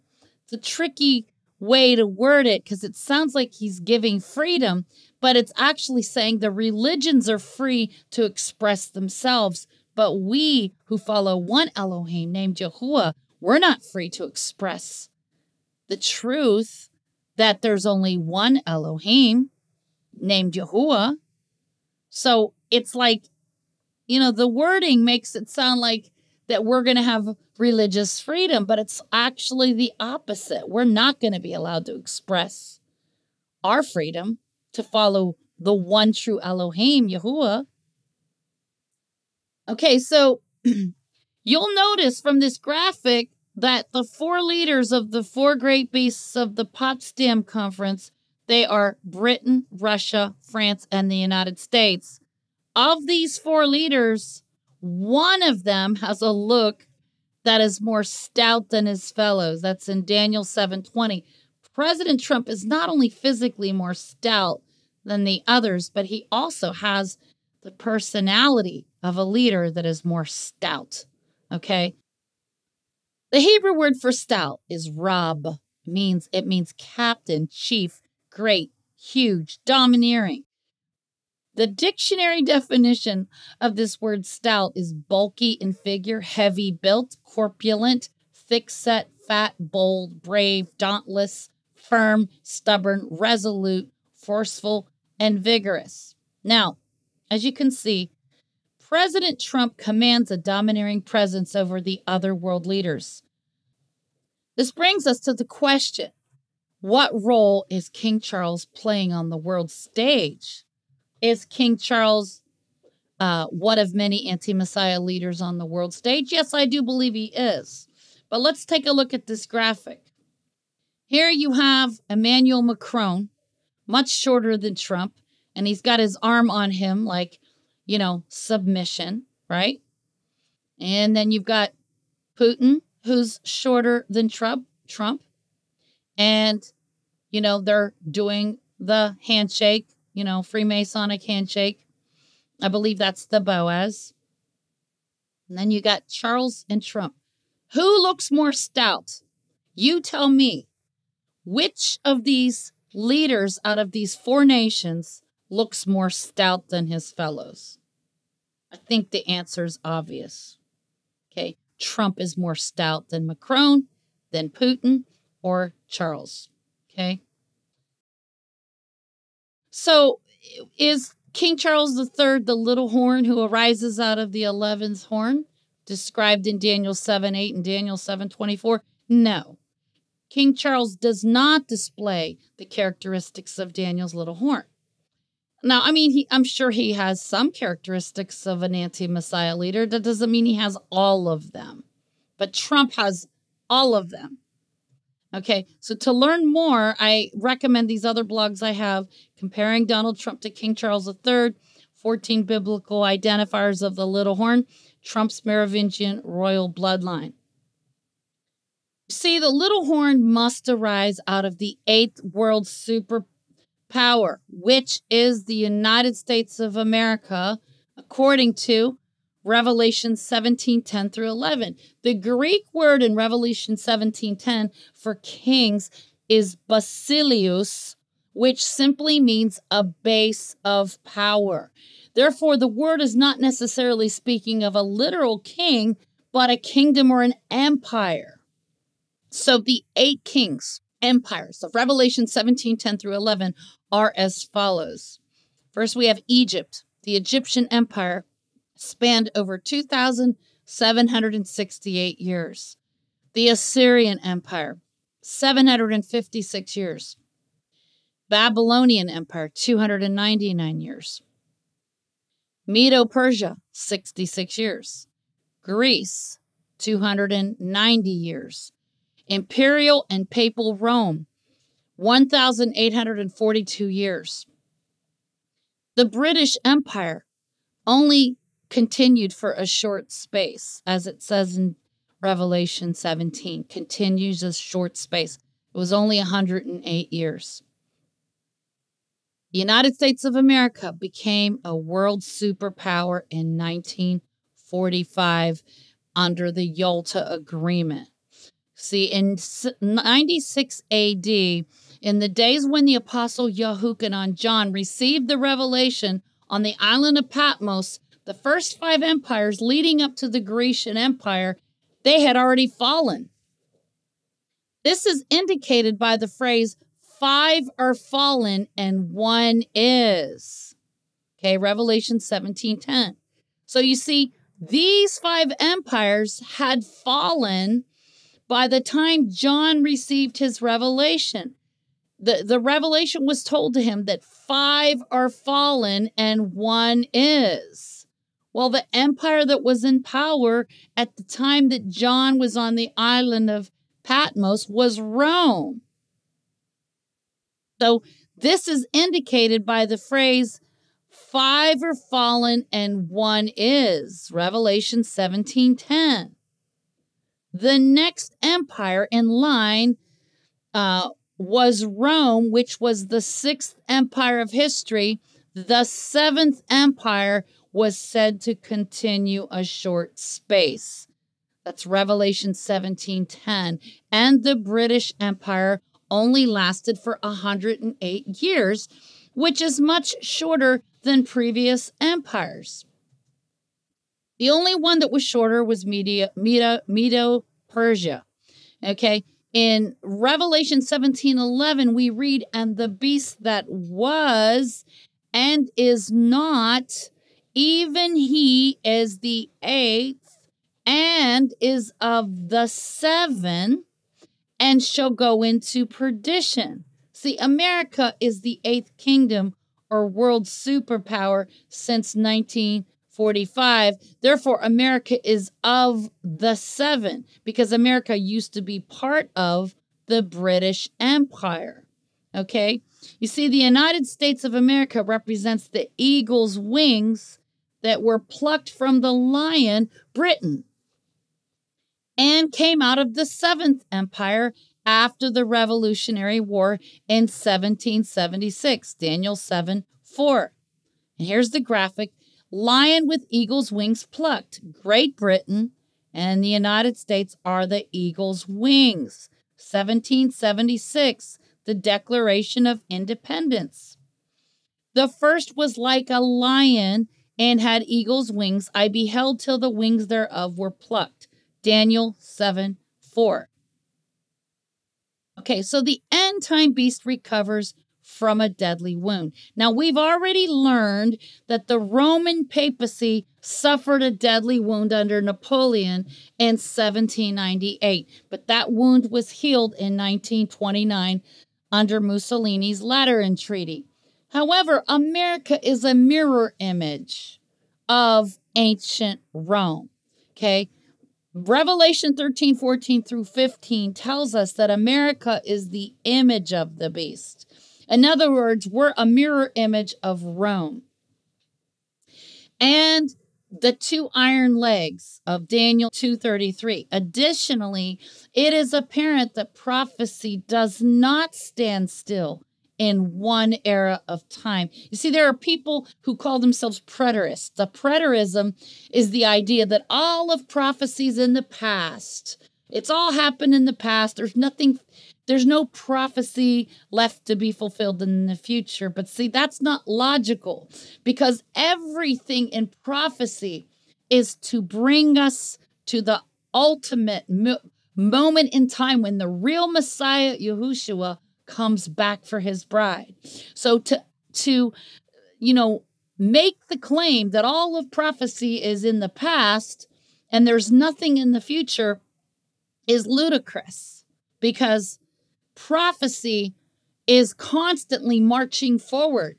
it's a tricky way to word it because it sounds like he's giving freedom, but it's actually saying the religions are free to express themselves. But we who follow one Elohim named Yahuwah, we're not free to express the truth that there's only one Elohim named Yahuwah. So it's like, you know, the wording makes it sound like that we're going to have religious freedom, but it's actually the opposite. We're not going to be allowed to express our freedom to follow the one true Elohim, Yahuwah. Okay, so you'll notice from this graphic that the four leaders of the four great beasts of the Potsdam Conference, they are Britain, Russia, France, and the United States. Of these four leaders, one of them has a look that is more stout than his fellows. That's in Daniel seven twenty. President Trump is not only physically more stout than the others, but he also has the personality of a leader that is more stout, okay? The Hebrew word for stout is rab. Means, it means captain, chief, great, huge, domineering. The dictionary definition of this word stout is bulky in figure, heavy built, corpulent, thick-set, fat, bold, brave, dauntless, firm, stubborn, resolute, forceful, and vigorous. Now, as you can see, President Trump commands a domineering presence over the other world leaders. This brings us to the question, what role is King Charles playing on the world stage? Is King Charles uh, one of many anti-Messiah leaders on the world stage? Yes, I do believe he is. But let's take a look at this graphic. Here you have Emmanuel Macron, much shorter than Trump, and he's got his arm on him like, you know, submission, right? And then you've got Putin, who's shorter than Trump, Trump. And, you know, they're doing the handshake, you know, Freemasonic handshake. I believe that's the Boaz. And then you got Charles and Trump. Who looks more stout? You tell me, which of these leaders out of these four nations looks more stout than his fellows? I think the answer is obvious. Okay, Trump is more stout than Macron, than Putin, or Charles. Okay. So is King Charles the third the little horn who arises out of the eleventh horn described in Daniel seven eight and Daniel seven twenty-four? No. King Charles does not display the characteristics of Daniel's little horn. Now, I mean, he, I'm sure he has some characteristics of an anti-Messiah leader. That doesn't mean he has all of them. But Trump has all of them. Okay, so to learn more, I recommend these other blogs I have, Comparing Donald Trump to King Charles the third, fourteen Biblical Identifiers of the Little Horn, Trump's Merovingian Royal Bloodline. See, the little horn must arise out of the eighth world superpower, which is the United States of America, according to Revelation seventeen ten through eleven. The Greek word in Revelation seventeen ten for kings is basilius, which simply means a base of power. Therefore, the word is not necessarily speaking of a literal king, but a kingdom or an empire. So the eight kings, empires of Revelation seventeen ten through eleven are as follows. First, we have Egypt, the Egyptian Empire, spanned over two thousand seven hundred sixty-eight years. The Assyrian Empire, seven hundred fifty-six years. Babylonian Empire, two hundred ninety-nine years. Medo-Persia, sixty-six years. Greece, two hundred ninety years. Imperial and Papal Rome, one thousand eight hundred forty-two years. The British Empire only continued for a short space, as it says in Revelation seventeen, continues a short space. It was only one hundred eight years. The United States of America became a world superpower in nineteen forty-five under the Yalta Agreement. See, in ninety-six A D, in the days when the apostle Yahushua and John received the revelation on the island of Patmos, the first five empires leading up to the Grecian Empire, they had already fallen. This is indicated by the phrase, five are fallen and one is. Okay, Revelation seventeen ten. So you see, these five empires had fallen by the time John received his revelation. The, the revelation was told to him that five are fallen and one is. Well, the empire that was in power at the time that John was on the island of Patmos was Rome. So this is indicated by the phrase, five are fallen and one is, Revelation seventeen ten. The next empire in line uh, was Rome, which was the sixth empire of history. The seventh empire was said to continue a short space. That's Revelation seventeen ten. And the British Empire only lasted for one hundred eight years, which is much shorter than previous empires. The only one that was shorter was Medo-Persia. Okay. In Revelation seventeen eleven, we read, and the beast that was and is not, even he is the eighth and is of the seven and shall go into perdition. See, America is the eighth kingdom or world superpower since nineteen forty-five. Therefore, America is of the seven because America used to be part of the British Empire. Okay, you see, the United States of America represents the eagle's wings that were plucked from the lion, Britain, and came out of the seventh Empire after the Revolutionary War in seventeen seventy-six, Daniel seven four. And here's the graphic. Lion with eagle's wings plucked. Great Britain and the United States are the eagle's wings. seventeen seventy-six, the Declaration of Independence. The first was like a lion and had eagle's wings. I beheld till the wings thereof were plucked. Daniel seven four. Okay, so the end time beast recovers from a deadly wound. Now, we've already learned that the Roman papacy suffered a deadly wound under Napoleon in seventeen ninety-eight, but that wound was healed in nineteen twenty-nine under Mussolini's Lateran Treaty. However, America is a mirror image of ancient Rome, okay? Revelation thirteen, fourteen through fifteen tells us that America is the image of the beast. In other words, we're a mirror image of Rome. And the two iron legs of Daniel two thirty-three. Additionally, it is apparent that prophecy does not stand still in one era of time. You see, there are people who call themselves preterists. The preterism is the idea that all of prophecies in the past, it's all happened in the past. There's nothing... There's no prophecy left to be fulfilled in the future. But see, that's not logical because everything in prophecy is to bring us to the ultimate mo- moment in time when the real Messiah, Yahushua, comes back for his bride. So to, to, you know, make the claim that all of prophecy is in the past and there's nothing in the future is ludicrous because prophecy is constantly marching forward.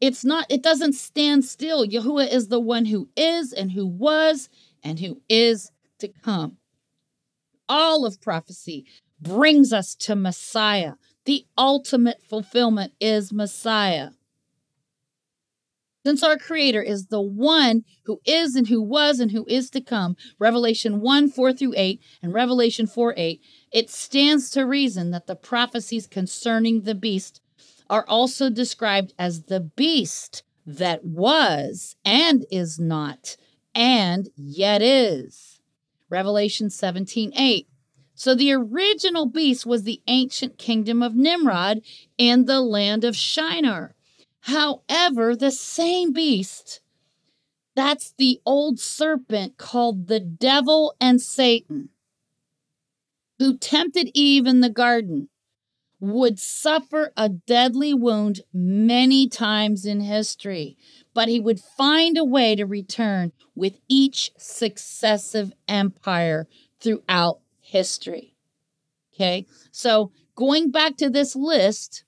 It's not, it doesn't stand still. Yahuwah is the one who is and who was and who is to come. All of prophecy brings us to Messiah. The ultimate fulfillment is Messiah. Since our Creator is the one who is and who was and who is to come, Revelation one, four through eight and Revelation four, eight, it stands to reason that the prophecies concerning the beast are also described as the beast that was and is not and yet is. Revelation seventeen, eight. So the original beast was the ancient kingdom of Nimrod in the land of Shinar. However, the same beast, that's the old serpent called the devil and Satan, who tempted Eve in the garden, would suffer a deadly wound many times in history, but he would find a way to return with each successive empire throughout history. Okay, so going back to this list,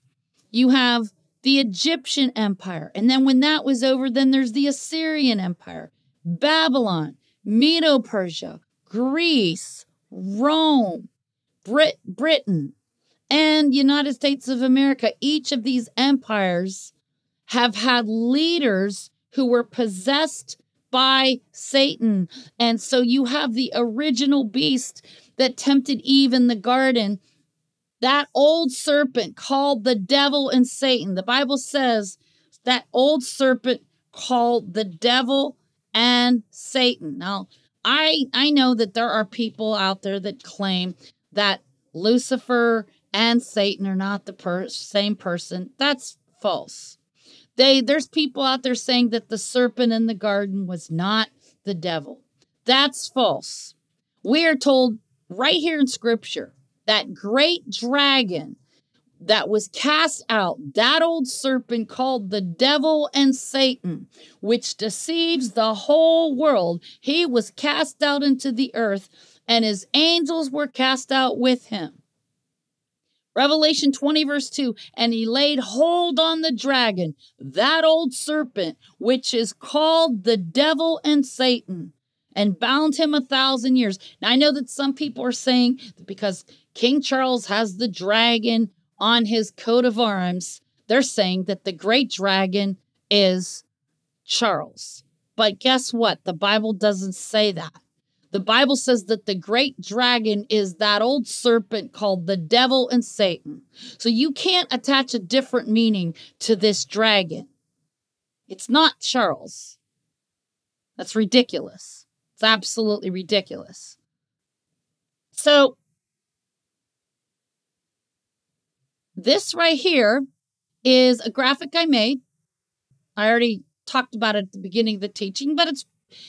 you have the Egyptian Empire, and then when that was over, then there's the Assyrian Empire, Babylon, Medo-Persia, Greece, Rome, Brit- Britain, and United States of America. Each of these empires have had leaders who were possessed by Satan. And so you have the original beast that tempted Eve in the garden, that old serpent called the devil and Satan. The Bible says that old serpent called the devil and Satan. Now, I I know that there are people out there that claim that Lucifer and Satan are not the per- same person. That's false. They there's people out there saying that the serpent in the garden was not the devil. That's false. We are told right here in Scripture that great dragon that was cast out, that old serpent called the devil and Satan, which deceives the whole world, he was cast out into the earth, and his angels were cast out with him. Revelation twenty, verse two, and he laid hold on the dragon, that old serpent, which is called the devil and Satan, and bound him a thousand years. Now, I know that some people are saying that because King Charles has the dragon on his coat of arms, they're saying that the great dragon is Charles. But guess what? The Bible doesn't say that. The Bible says that the great dragon is that old serpent called the devil and Satan. So you can't attach a different meaning to this dragon. It's not Charles. That's ridiculous. It's absolutely ridiculous. So this right here is a graphic I made. I already talked about it at the beginning of the teaching, but it's,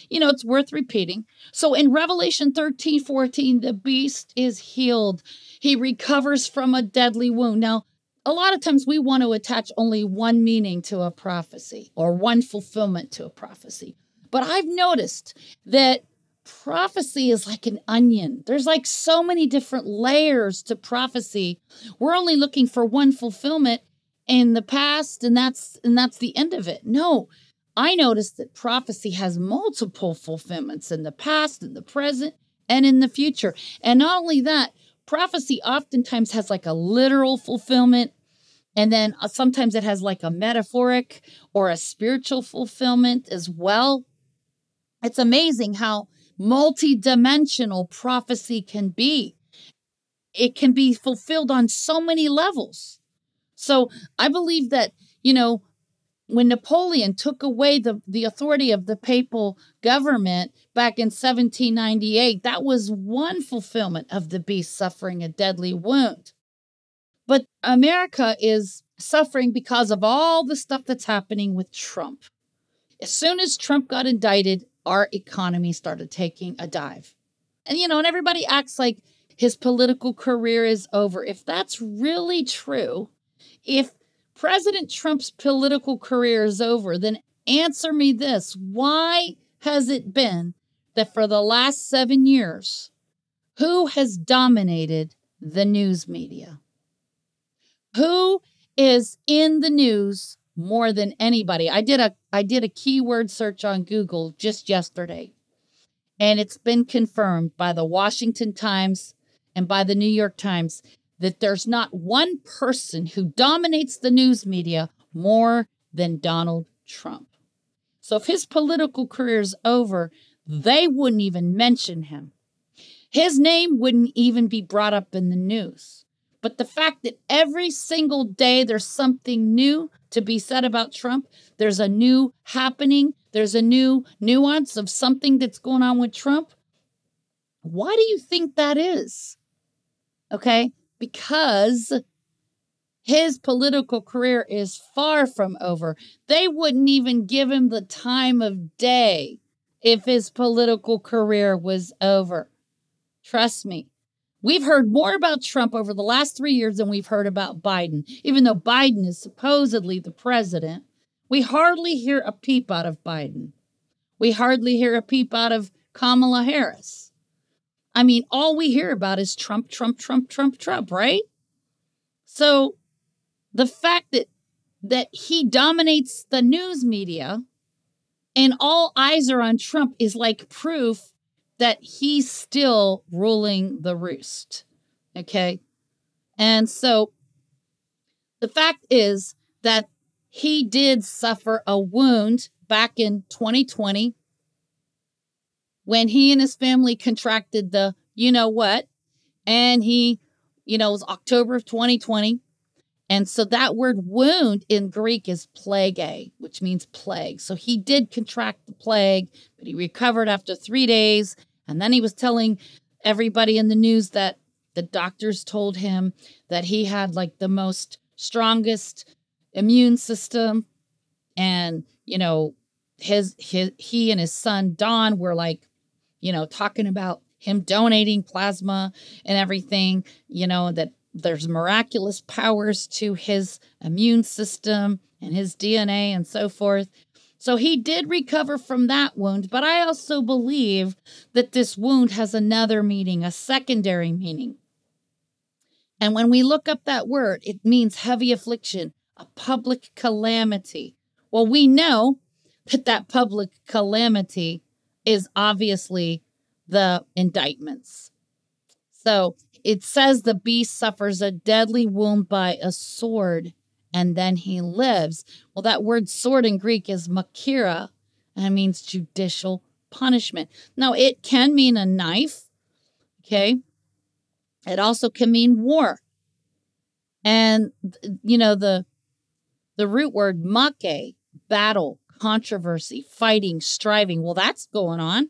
you know, it's worth repeating. So in Revelation thirteen fourteen, the beast is healed. He recovers from a deadly wound. Now, a lot of times we want to attach only one meaning to a prophecy or one fulfillment to a prophecy. But I've noticed that prophecy is like an onion. There's like so many different layers to prophecy. We're only looking for one fulfillment in the past, and that's and that's the end of it. No, I noticed that prophecy has multiple fulfillments in the past, in the present, and in the future. And not only that, prophecy oftentimes has like a literal fulfillment, and then sometimes it has like a metaphoric or a spiritual fulfillment as well. It's amazing how multi-dimensional prophecy can be. It can be fulfilled on so many levels. So I believe that, you know, when Napoleon took away the, the authority of the papal government back in seventeen ninety-eight, that was one fulfillment of the beast suffering a deadly wound. But America is suffering because of all the stuff that's happening with Trump. As soon as Trump got indicted, our economy started taking a dive. And, you know, and everybody acts like his political career is over. If that's really true, if President Trump's political career is over, then answer me this. Why has it been that for the last seven years, who has dominated the news media? Who is in the news more than anybody? I did a I did a keyword search on Google just yesterday, and it's been confirmed by the Washington Times and by the New York Times that there's not one person who dominates the news media more than Donald Trump. So if his political career is over, they wouldn't even mention him. His name wouldn't even be brought up in the news. But the fact that every single day there's something new to be said about Trump, there's a new happening, there's a new nuance of something that's going on with Trump. Why do you think that is? Okay? Because his political career is far from over. They wouldn't even give him the time of day if his political career was over. Trust me. We've heard more about Trump over the last three years than we've heard about Biden. Even though Biden is supposedly the president, we hardly hear a peep out of Biden. We hardly hear a peep out of Kamala Harris. I mean, all we hear about is Trump, Trump, Trump, Trump, Trump, right? So the fact that that he dominates the news media and all eyes are on Trump is like proof that he's still ruling the roost, okay? And so the fact is that he did suffer a wound back in twenty twenty when he and his family contracted the, you know what, and he, you know, it was October of twenty twenty. And so that word wound in Greek is plague, which means plague. So he did contract the plague, but he recovered after three days. And then he was telling everybody in the news that the doctors told him that he had like the most strongest immune system. And, you know, his, his he and his son, Don, were like, you know, talking about him donating plasma and everything, you know, that there's miraculous powers to his immune system and his D N A and so forth. So he did recover from that wound. But I also believe that this wound has another meaning, a secondary meaning. And when we look up that word, it means heavy affliction, a public calamity. Well, we know that that public calamity is obviously the indictments. So it says the beast suffers a deadly wound by a sword, and then he lives. Well, that word sword in Greek is makira, and it means judicial punishment. Now, it can mean a knife, okay? It also can mean war. And, you know, the, the root word make, battle, controversy, fighting, striving. Well, that's going on.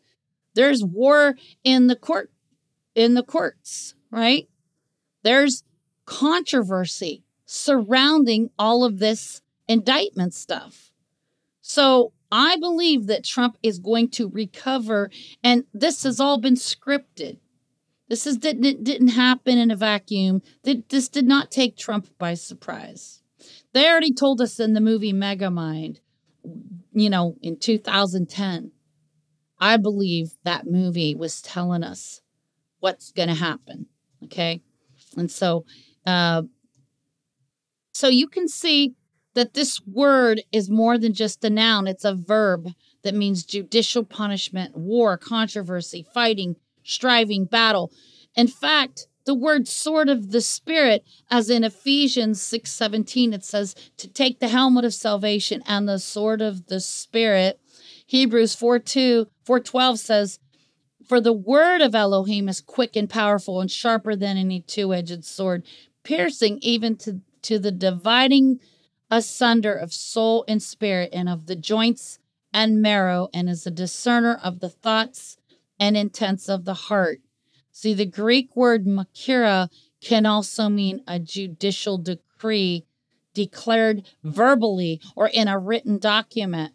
There's war in the court, in the courts, right? There's controversy surrounding all of this indictment stuff. So I believe that Trump is going to recover, and this has all been scripted. This is, didn't, didn't happen in a vacuum. This did not take Trump by surprise. They already told us in the movie Megamind, you know, in two thousand ten. I believe that movie was telling us what's going to happen, okay? And so, uh, so you can see that this word is more than just a noun. It's a verb that means judicial punishment, war, controversy, fighting, striving, battle. In fact, the word sword of the Spirit, as in Ephesians six seventeen, it says to take the helmet of salvation and the sword of the Spirit. Hebrews four two, four twelve says, for the word of Elohim is quick and powerful and sharper than any two-edged sword, piercing even to, to the dividing asunder of soul and spirit and of the joints and marrow, and is a discerner of the thoughts and intents of the heart. See, the Greek word makira can also mean a judicial decree declared verbally or in a written document.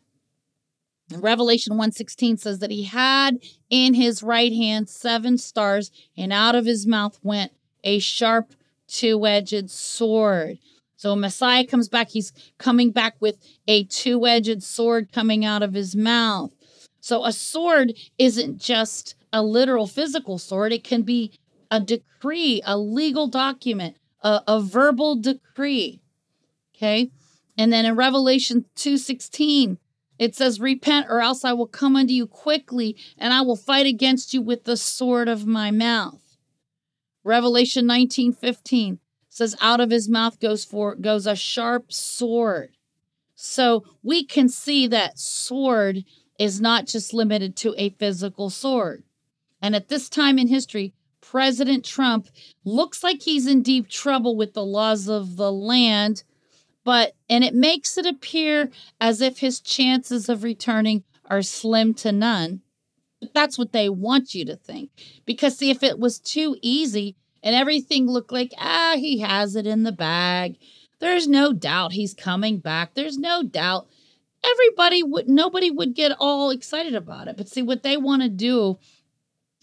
Revelation one sixteen says that he had in his right hand seven stars, and out of his mouth went a sharp two-edged sword. So Messiah comes back. He's coming back with a two-edged sword coming out of his mouth. So a sword isn't just a literal physical sword. It can be a decree, a legal document, a, a verbal decree. Okay. And then in Revelation two sixteen, it says, repent or else I will come unto you quickly and I will fight against you with the sword of my mouth. Revelation nineteen fifteen. Says out of his mouth goes for goes a sharp sword. So we can see that sword is not just limited to a physical sword. And at this time in history, President Trump looks like he's in deep trouble with the laws of the land, but and it makes it appear as if his chances of returning are slim to none. But that's what they want you to think. Because see, if it was too easy, and everything looked like, ah, he has it in the bag. There's no doubt he's coming back. There's no doubt. Everybody would, nobody would get all excited about it. But see, what they want to do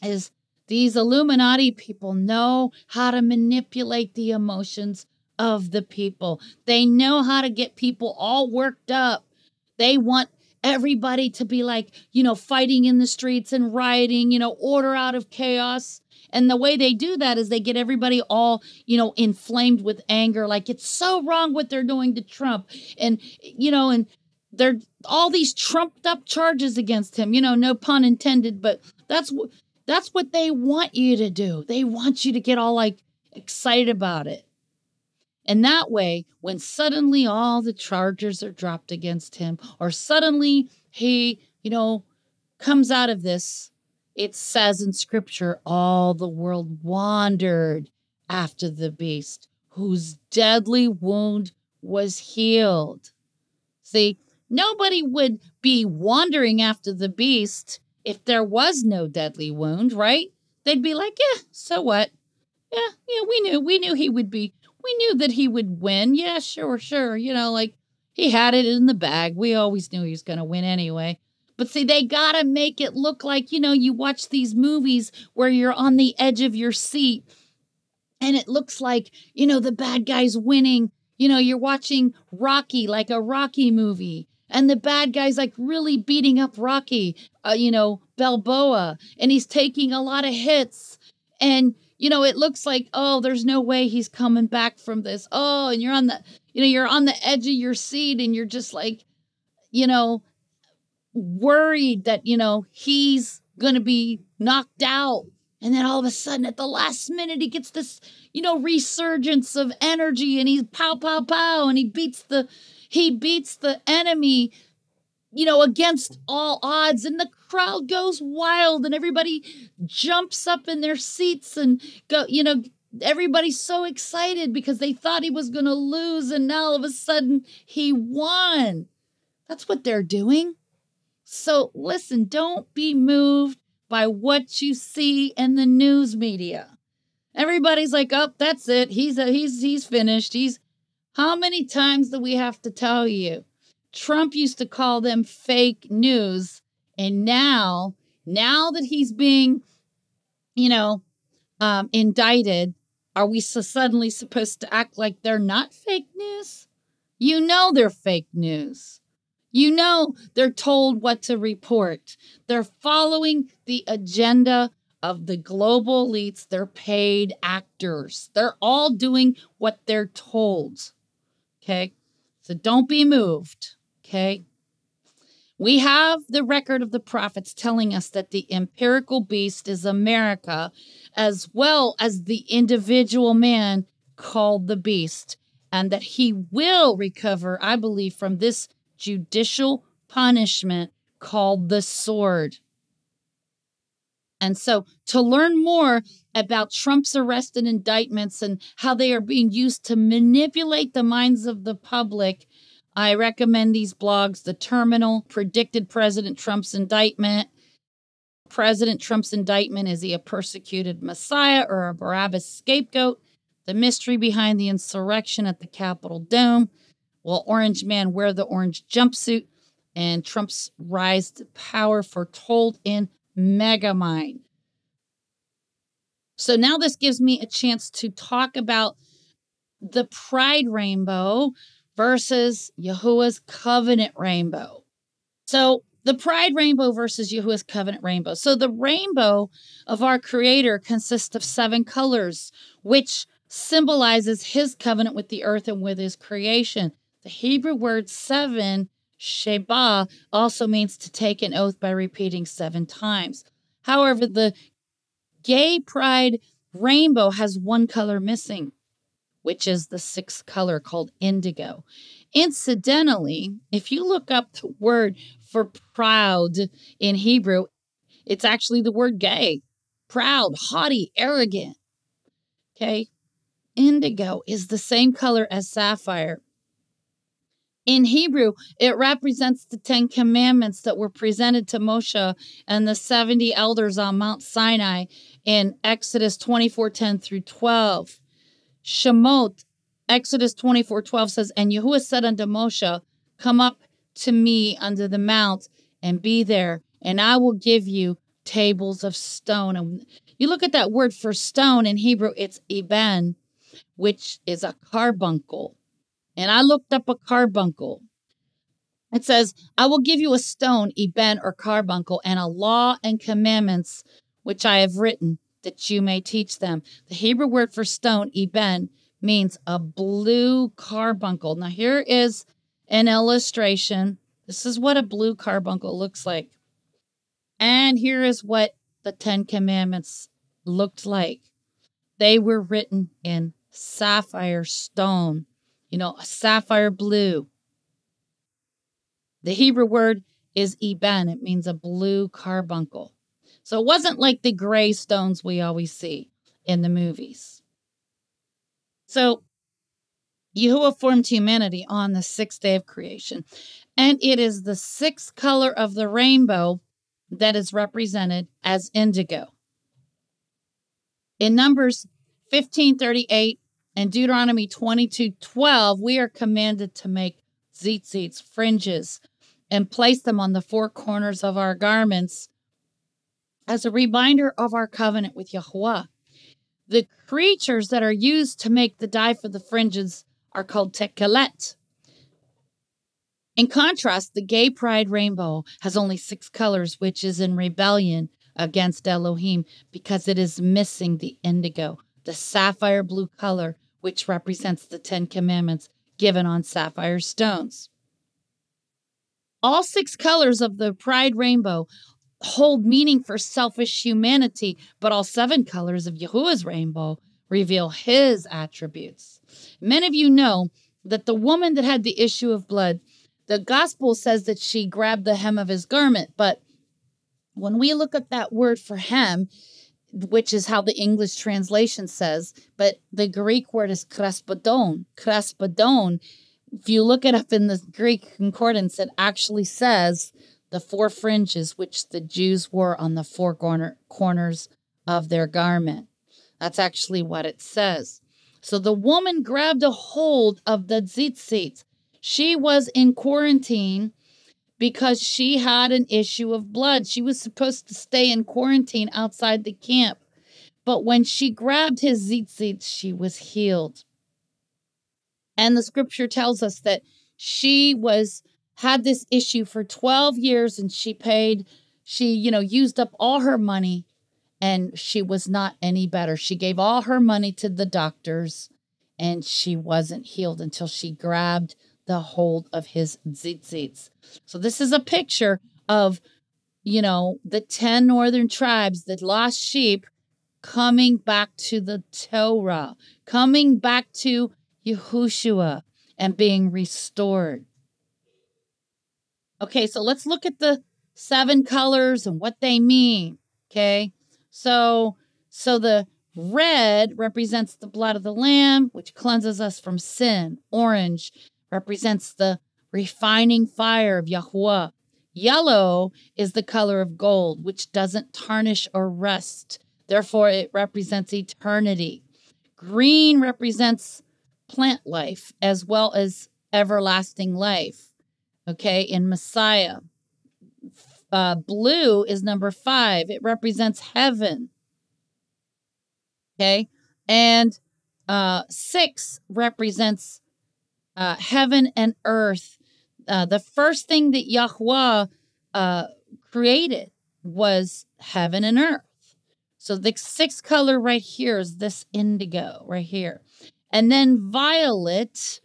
is these Illuminati people know how to manipulate the emotions of the people. They know how to get people all worked up. They want everybody to be like, you know, fighting in the streets and rioting, you know, order out of chaos. And the way they do that is they get everybody all, you know, inflamed with anger. Like, it's so wrong what they're doing to Trump. And, you know, and they're all these trumped up charges against him, you know, no pun intended. But that's what that's what they want you to do. They want you to get all like excited about it. And that way, when suddenly all the charges are dropped against him or suddenly he, you know, comes out of this, it says in scripture, all the world wandered after the beast, whose deadly wound was healed. See, nobody would be wandering after the beast if there was no deadly wound, right? They'd be like, yeah, so what? Yeah, yeah, we knew, we knew he would be, we knew that he would win. Yeah, sure, sure. You know, like he had it in the bag. We always knew he was going to win anyway. But see, they got to make it look like, you know, you watch these movies where you're on the edge of your seat and it looks like, you know, the bad guy's winning. You know, you're watching Rocky, like a Rocky movie, and the bad guy's like really beating up Rocky, uh, you know, Balboa, and he's taking a lot of hits. And, you know, it looks like, oh, there's no way he's coming back from this. Oh, and you're on the, you know, you're on the edge of your seat and you're just like, you know, worried that, you know, he's going to be knocked out. And then all of a sudden at the last minute, he gets this, you know, resurgence of energy and he's pow, pow, pow. And he beats the, he beats the enemy, you know, against all odds. And the crowd goes wild and everybody jumps up in their seats and go, you know, everybody's so excited because they thought he was going to lose. And now all of a sudden he won. That's what they're doing. So listen, don't be moved by what you see in the news media. Everybody's like, oh, that's it. He's a, he's he's finished. He's How many times do we have to tell you? Trump used to call them fake news. And now, now that he's being, you know, um, indicted, are we so suddenly supposed to act like they're not fake news? You know they're fake news. You know they're told what to report. They're following the agenda of the global elites. They're paid actors. They're all doing what they're told. Okay? So don't be moved. Okay? We have the record of the prophets telling us that the empirical beast is America, as well as the individual man called the beast, and that he will recover, I believe, from this judicial punishment called the sword. And so to learn more about Trump's arrest and indictments and how they are being used to manipulate the minds of the public, I recommend these blogs: The Terminal, Predicted President Trump's Indictment. President Trump's Indictment: Is he a persecuted Messiah or a Barabbas scapegoat? The Mystery Behind the Insurrection at the Capitol Dome. Will Orange Man Wear the Orange Jumpsuit? And Trump's Rise to Power Foretold in Megamind. So now this gives me a chance to talk about the pride rainbow versus Yahuwah's covenant rainbow. So the pride rainbow versus Yahuwah's covenant rainbow. So the rainbow of our Creator consists of seven colors, which symbolizes his covenant with the earth and with his creation. The Hebrew word seven, shebah, also means to take an oath by repeating seven times. However, the gay pride rainbow has one color missing, which is the sixth color called indigo. Incidentally, if you look up the word for proud in Hebrew, it's actually the word gay. Proud, haughty, arrogant. Okay? Indigo is the same color as sapphire. In Hebrew, it represents the Ten Commandments that were presented to Moshe and the seventy elders on Mount Sinai in Exodus twenty-four ten through twelve. Shemot, Exodus twenty-four twelve says, "And Yahuwah said unto Moshe, Come up to me unto the mount and be there, and I will give you tables of stone." And you look at that word for stone in Hebrew, it's eben, which is a carbuncle. And I looked up a carbuncle. It says, "I will give you a stone, eben or carbuncle, and a law and commandments which I have written, that you may teach them." The Hebrew word for stone, eben, means a blue carbuncle. Now here is an illustration. This is what a blue carbuncle looks like. And here is what the Ten Commandments looked like. They were written in sapphire stone, you know, a sapphire blue. The Hebrew word is eben. It means a blue carbuncle. So it wasn't like the gray stones we always see in the movies. So Yahuwah formed humanity on the sixth day of creation, and it is the sixth color of the rainbow that is represented as indigo. In Numbers fifteen thirty-eight and Deuteronomy twenty-two twelve, we are commanded to make tzitzits, fringes, and place them on the four corners of our garments as a reminder of our covenant with Yahuwah. The creatures that are used to make the dye for the fringes are called tekelet. In contrast, the gay pride rainbow has only six colors, which is in rebellion against Elohim because it is missing the indigo, the sapphire blue color, which represents the Ten Commandments given on sapphire stones. All six colors of the pride rainbow hold meaning for selfish humanity, but all seven colors of Yahuwah's rainbow reveal his attributes. Many of you know that the woman that had the issue of blood, the gospel says that she grabbed the hem of his garment, but when we look at that word for hem, which is how the English translation says, but the Greek word is kraspodon, kraspodon, if you look it up in the Greek concordance, it actually says the four fringes which the Jews wore on the four corner, corners of their garment. That's actually what it says. So the woman grabbed a hold of the tzitzit. She was in quarantine because she had an issue of blood. She was supposed to stay in quarantine outside the camp. But when she grabbed his tzitzit, she was healed. And the scripture tells us that she was had this issue for twelve years, and she paid, she, you know, used up all her money, and she was not any better. She gave all her money to the doctors, and she wasn't healed until she grabbed the hold of his tzitzits. So this is a picture of, you know, the ten northern tribes, the lost sheep, coming back to the Torah, coming back to Yahushua, and being restored. Okay, so let's look at the seven colors and what they mean, okay? So, so the red represents the blood of the Lamb, which cleanses us from sin. Orange represents the refining fire of Yahuwah. Yellow is the color of gold, which doesn't tarnish or rust. Therefore, it represents eternity. Green represents plant life as well as everlasting life. Okay, in Messiah. Uh, blue is number five. It represents heaven. Okay, and uh, six represents uh, heaven and earth. Uh, the first thing that Yahuwah uh, created was heaven and earth. So the sixth color right here is this indigo right here. And then violet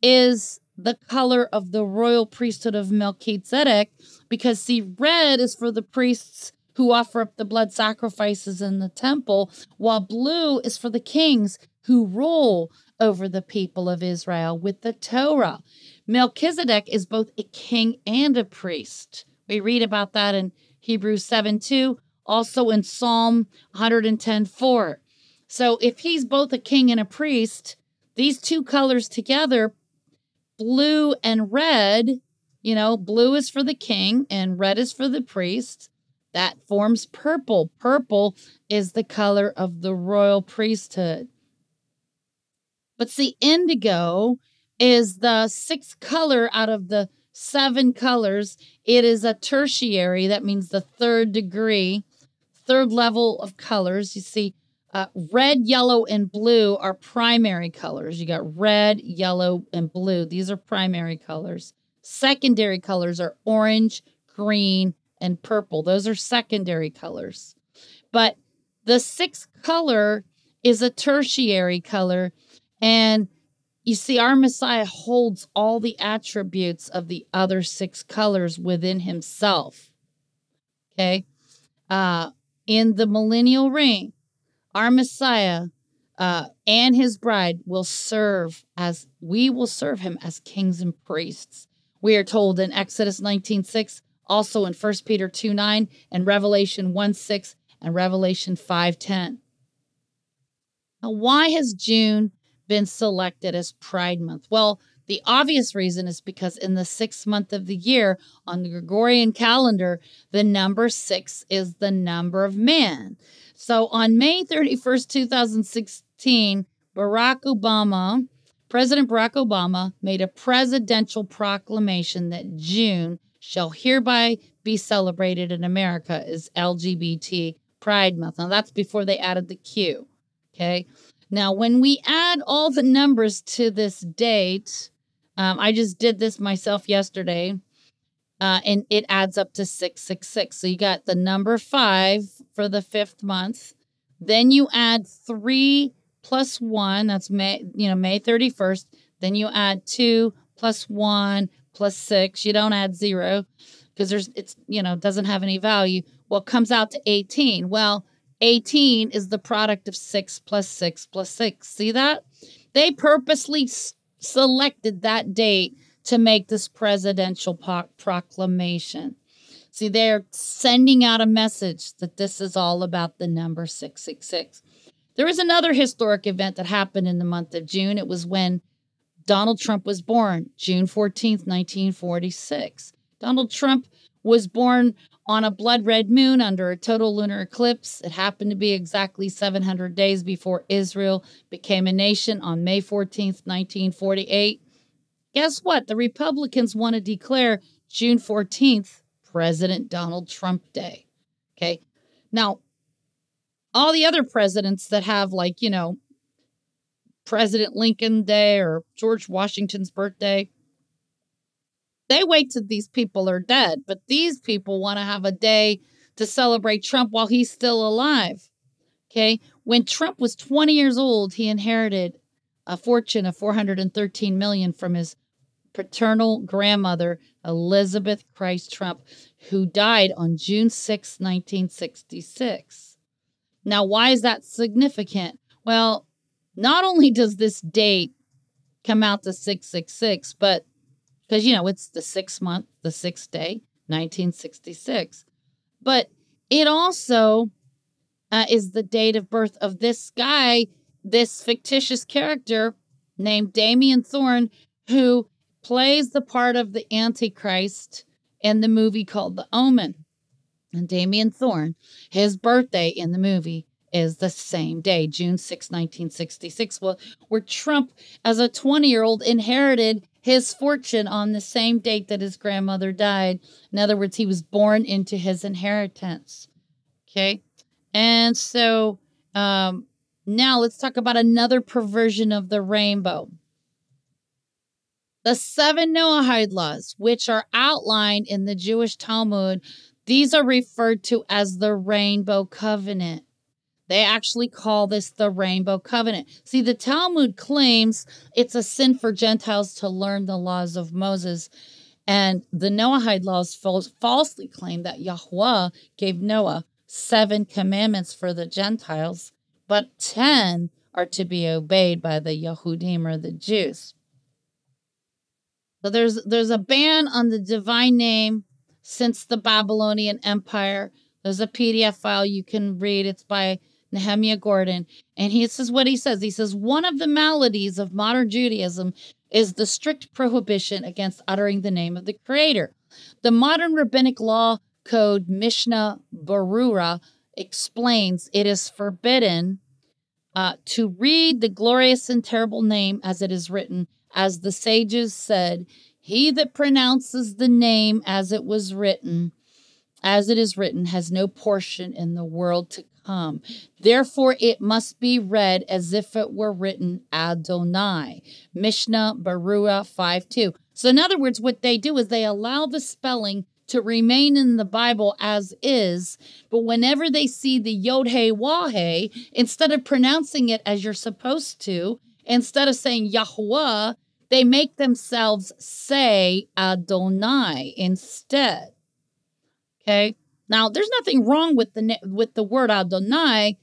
is the color of the royal priesthood of Melchizedek, because, see, red is for the priests who offer up the blood sacrifices in the temple, while blue is for the kings who rule over the people of Israel with the Torah. Melchizedek is both a king and a priest. We read about that in Hebrews seven two, also in Psalm one ten four. So if he's both a king and a priest, these two colors together, blue and red, you know, blue is for the king and red is for the priest. That forms purple. Purple is the color of the royal priesthood. But see, indigo is the sixth color out of the seven colors. It is a tertiary. That means the third degree, third level of colors. You see, uh, red, yellow, and blue are primary colors. You got red, yellow, and blue. These are primary colors. Secondary colors are orange, green, and purple. Those are secondary colors. But the sixth color is a tertiary color. And you see, our Messiah holds all the attributes of the other six colors within himself. Okay? Uh, in the millennial reign, our Messiah uh, and his bride will serve as, we will serve him as kings and priests. We are told in Exodus nineteen six, also in First Peter two nine, and Revelation one six, and Revelation five ten. Now, why has June been selected as Pride Month? Well, the obvious reason is because in the sixth month of the year on the Gregorian calendar, the number six is the number of man. So on May thirty-first, two thousand sixteen, Barack Obama, President Barack Obama, made a presidential proclamation that June shall hereby be celebrated in America as L G B T Pride Month. Now that's before they added the Q, okay? Now, when we add all the numbers to this date, um, I just did this myself yesterday, uh, and it adds up to six six six. So you got the number five for the fifth month. Then you add three plus one. That's May, you know, May thirty-first. Then you add two plus one plus six. You don't add zero because there's it's you know doesn't have any value. Well, it comes out to eighteen. Well, eighteen is the product of six plus six plus six. See that? They purposely s- selected that date to make this presidential po- proclamation. See, they're sending out a message that this is all about the number six six six. There is another historic event that happened in the month of June. It was when Donald Trump was born June fourteenth, nineteen forty-six. Donald Trump was born on a blood red moon under a total lunar eclipse. It happened to be exactly seven hundred days before Israel became a nation on May fourteenth, nineteen forty-eight. Guess what? The Republicans want to declare June fourteenth President Donald Trump Day. Okay. Now, all the other presidents that have, like, you know, President Lincoln Day or George Washington's birthday, they wait till these people are dead. But these people want to have a day to celebrate Trump while he's still alive. Okay. When Trump was twenty years old, he inherited a fortune of four hundred thirteen million dollars from his paternal grandmother, Elizabeth Christ Trump, who died on June sixth, nineteen sixty-six. Now, why is that significant? Well, not only does this date come out to six six six, but because, you know, it's the sixth month, the sixth day, nineteen sixty-six. But it also uh, is the date of birth of this guy, this fictitious character named Damien Thorne, who plays the part of the Antichrist in the movie called The Omen. And Damien Thorne, his birthday in the movie is the same day, June sixth, nineteen sixty-six, well, where Trump, as a twenty-year-old, inherited his fortune on the same date that his grandmother died. In other words, he was born into his inheritance. Okay? And so um, now let's talk about another perversion of the rainbow. The seven Noahide laws, which are outlined in the Jewish Talmud, these are referred to as the Rainbow Covenant. They actually call this the Rainbow Covenant. See, the Talmud claims it's a sin for Gentiles to learn the laws of Moses, and the Noahide laws falsely claim that Yahuwah gave Noah seven commandments for the Gentiles, but ten are to be obeyed by the Yehudim, or the Jews. So there's there's a ban on the divine name since the Babylonian Empire. There's a P D F file you can read. It's by Nehemiah Gordon. And he says what he says. He says, one of the maladies of modern Judaism is the strict prohibition against uttering the name of the Creator. The modern rabbinic law code Mishnah Berurah explains it is forbidden uh, to read the glorious and terrible name as it is written. As the sages said, he that pronounces the name as it was written, as it is written, has no portion in the world to come. Therefore, it must be read as if it were written Adonai. Mishnah Berurah five two. So in other words, what they do is they allow the spelling to remain in the Bible as is, but whenever they see the Yod-Hey-Wah-Hey, instead of pronouncing it as you're supposed to, instead of saying Yahuwah, they make themselves say Adonai instead. Okay. Now, there's nothing wrong with the with the word Adonai.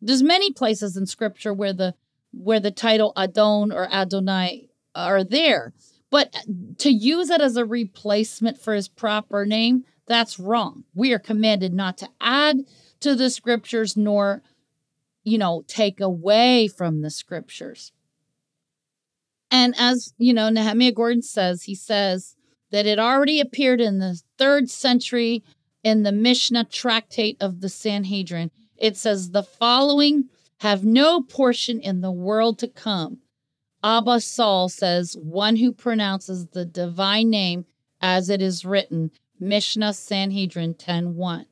There's many places in Scripture where the where the title Adon or Adonai are there, but to use it as a replacement for his proper name, that's wrong. We are commanded not to add to the Scriptures, nor, you know, take away from the Scriptures. And as, you know, Nehemiah Gordon says, he says that it already appeared in the third century in the Mishnah tractate of the Sanhedrin. It says, the following have no portion in the world to come. Abba Saul says, one who pronounces the divine name as it is written. Mishnah Sanhedrin ten one.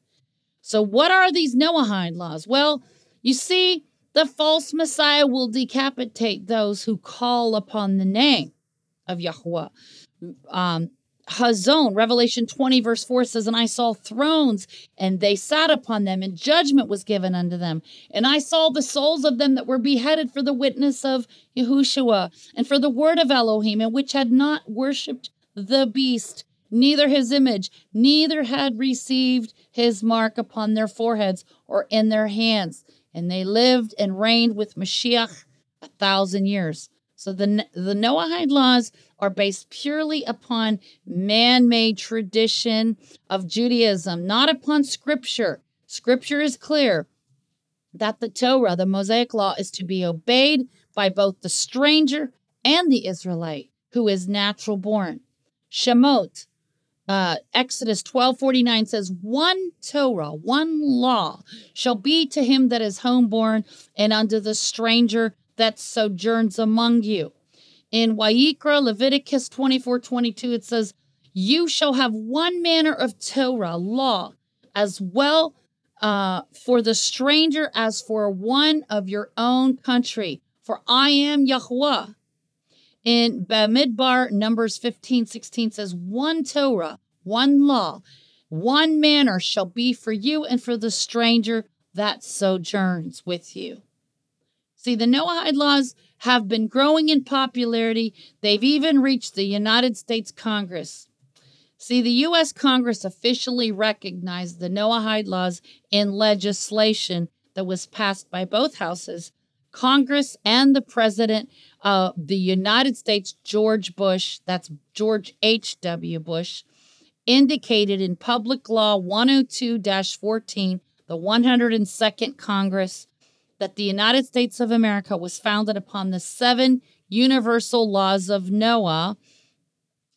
So what are these Noahide laws? Well, you see, the false Messiah will decapitate those who call upon the name of Yahuwah. Um, Hazon, Revelation twenty, verse four says, and I saw thrones, and they sat upon them, and judgment was given unto them. And I saw the souls of them that were beheaded for the witness of Yahushua, and for the word of Elohim, and which had not worshipped the beast, neither his image, neither had received his mark upon their foreheads or in their hands. And they lived and reigned with Mashiach a thousand years. So the, the Noahide laws are based purely upon man-made tradition of Judaism, not upon Scripture. Scripture is clear that the Torah, the Mosaic law, is to be obeyed by both the stranger and the Israelite, who is natural born. Shemot, uh, Exodus twelve forty-nine says, one Torah, one law shall be to him that is homeborn and unto the stranger that sojourns among you. In Wayikra, Leviticus twenty-four twenty-two, it says, you shall have one manner of Torah, law, as well uh, for the stranger as for one of your own country. For I am Yahuwah. In Bamidbar, Numbers fifteen sixteen says, one Torah, one law, one manner shall be for you and for the stranger that sojourns with you. See, the Noahide laws have been growing in popularity. They've even reached the United States Congress. See, the U S Congress officially recognized the Noahide laws in legislation that was passed by both houses, Congress and the President of the United States, George Bush, that's George H W Bush, indicated in Public Law one oh two dash fourteen, the one hundred second Congress, that the United States of America was founded upon the seven universal laws of Noah,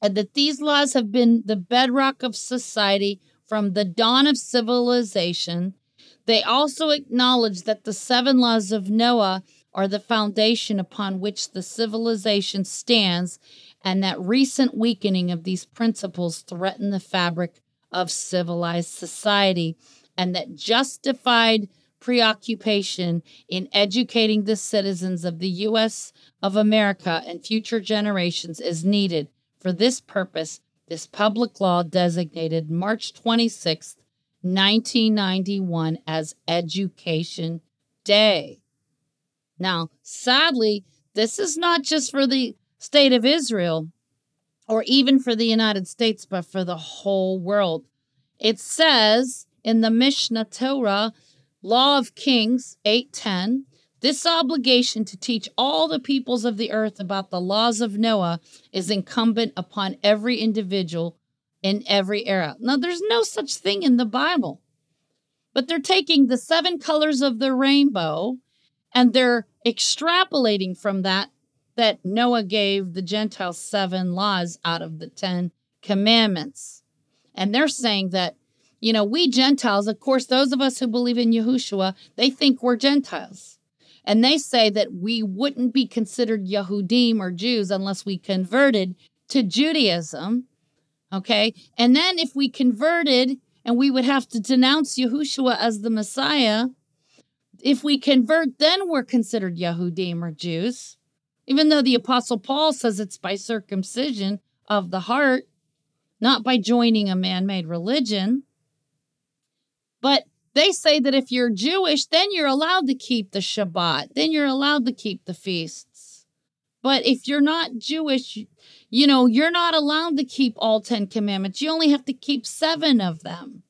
and that these laws have been the bedrock of society from the dawn of civilization. They also acknowledge that the seven laws of Noah are the foundation upon which the civilization stands, and that recent weakening of these principles threaten the fabric of civilized society, and that justified preoccupation in educating the citizens of the U S of America and future generations is needed. For this purpose, this public law designated March twenty-sixth, nineteen ninety-one as Education Day. Now, sadly, this is not just for the state of Israel or even for the United States, but for the whole world. It says in the Mishnah Torah, Law of Kings eight ten, this obligation to teach all the peoples of the earth about the laws of Noah is incumbent upon every individual in every era. Now, there's no such thing in the Bible, but they're taking the seven colors of the rainbow and they're extrapolating from that, that Noah gave the Gentiles seven laws out of the Ten Commandments. And they're saying that, you know, we Gentiles, of course, those of us who believe in Yahushua, they think we're Gentiles. And they say that we wouldn't be considered Yehudim or Jews unless we converted to Judaism, okay? And then if we converted, and we would have to denounce Yahushua as the Messiah, if we convert, then we're considered Yehudim or Jews, even though the Apostle Paul says it's by circumcision of the heart, not by joining a man-made religion. But they say that if you're Jewish, then you're allowed to keep the Shabbat. Then you're allowed to keep the feasts. But if you're not Jewish, you know, you're not allowed to keep all Ten Commandments. You only have to keep seven of them.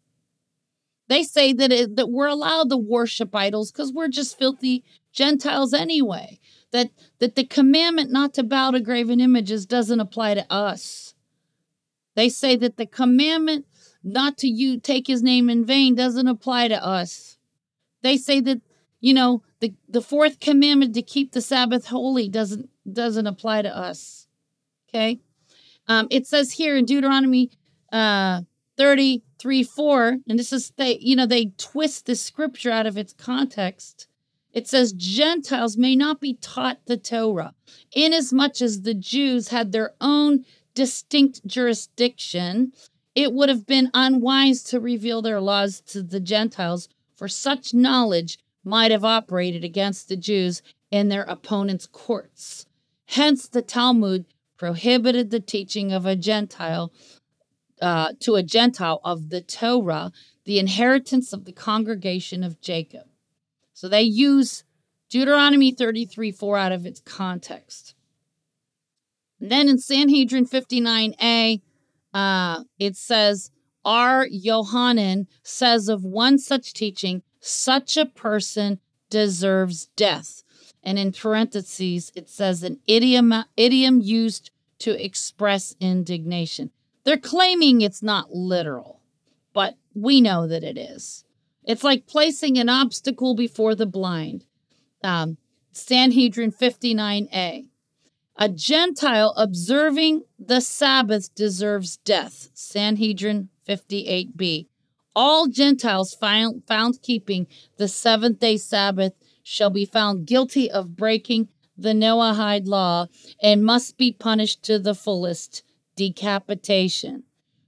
They say that, it, that we're allowed to worship idols because we're just filthy Gentiles anyway. That, that the commandment not to bow to graven images doesn't apply to us. They say that the commandment not to you take his name in vain doesn't apply to us. They say that, you know, the, the fourth commandment to keep the Sabbath holy doesn't doesn't apply to us. Okay? Um, it says here in Deuteronomy uh, thirty-three four, and this is, they, you know, they twist this scripture out of its context. It says, Gentiles may not be taught the Torah, inasmuch as the Jews had their own distinct jurisdiction. It would have been unwise to reveal their laws to the Gentiles, for such knowledge might have operated against the Jews in their opponents' courts. Hence, the Talmud prohibited the teaching of a Gentile uh, to a Gentile of the Torah, the inheritance of the congregation of Jacob. So they use Deuteronomy thirty-three four out of its context. And then in Sanhedrin fifty-nine A, Uh, it says, R. Yohanan says of one such teaching, such a person deserves death. And in parentheses, it says an idiom, idiom used to express indignation. They're claiming it's not literal, but we know that it is. It's like placing an obstacle before the blind. Um, Sanhedrin fifty-nine A. A Gentile observing the Sabbath deserves death. Sanhedrin fifty-eight b. All Gentiles found, found keeping the seventh-day Sabbath shall be found guilty of breaking the Noahide law and must be punished to the fullest, decapitation.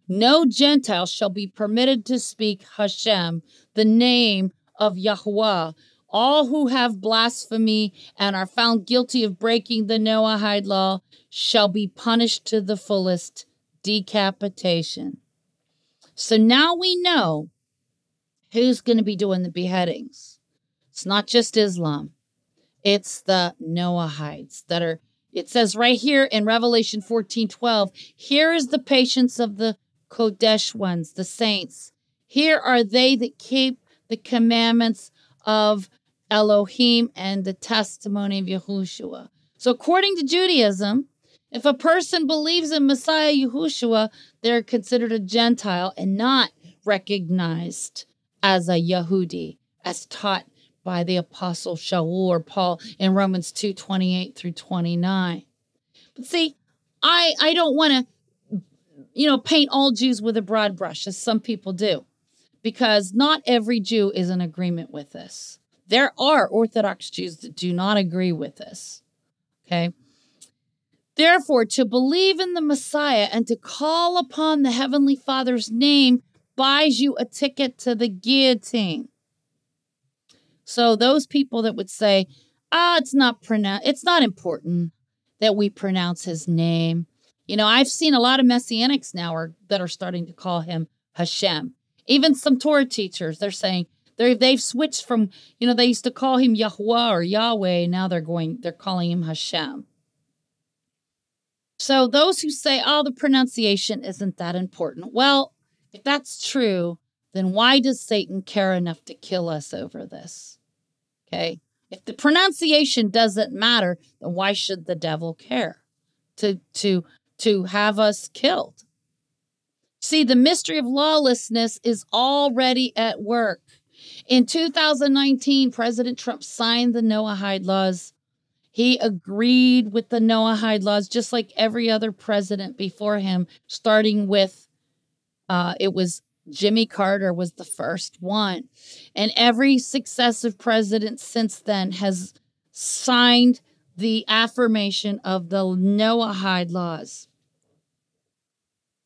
No Gentile shall be permitted to speak Hashem, the name of Yahuwah. All who have blasphemy and are found guilty of breaking the Noahide law shall be punished to the fullest, decapitation. So now we know who's going to be doing the beheadings. It's not just Islam. It's the Noahides that are, it says right here in Revelation fourteen twelve, here is the patience of the Kodesh ones, the saints. Here are they that keep the commandments of Elohim and the testimony of Yahushua. So according to Judaism, if a person believes in Messiah Yahushua, they're considered a Gentile and not recognized as a Yehudi, as taught by the Apostle Shaul or Paul in Romans two twenty-eight through twenty-nine. But see, I, I don't want to, you know, paint all Jews with a broad brush, as some people do, because not every Jew is in agreement with this. There are Orthodox Jews that do not agree with this, okay? Therefore, to believe in the Messiah and to call upon the Heavenly Father's name buys you a ticket to the guillotine. So those people that would say, ah, it's not pronoun- it's not important that we pronounce his name. You know, I've seen a lot of Messianics now are, that are starting to call him Hashem. Even some Torah teachers, they're saying, they're, they've switched from, you know, they used to call him Yahuwah or Yahweh, and now they're going, they're calling him Hashem. So those who say, oh, the pronunciation isn't that important. Well, if that's true, then why does Satan care enough to kill us over this? Okay. If the pronunciation doesn't matter, then why should the devil care to, to, to have us killed? See, the mystery of lawlessness is already at work. In two thousand nineteen, President Trump signed the Noahide laws. He agreed with the Noahide laws, just like every other president before him, starting with, uh, it was Jimmy Carter was the first one. And every successive president since then has signed the affirmation of the Noahide laws.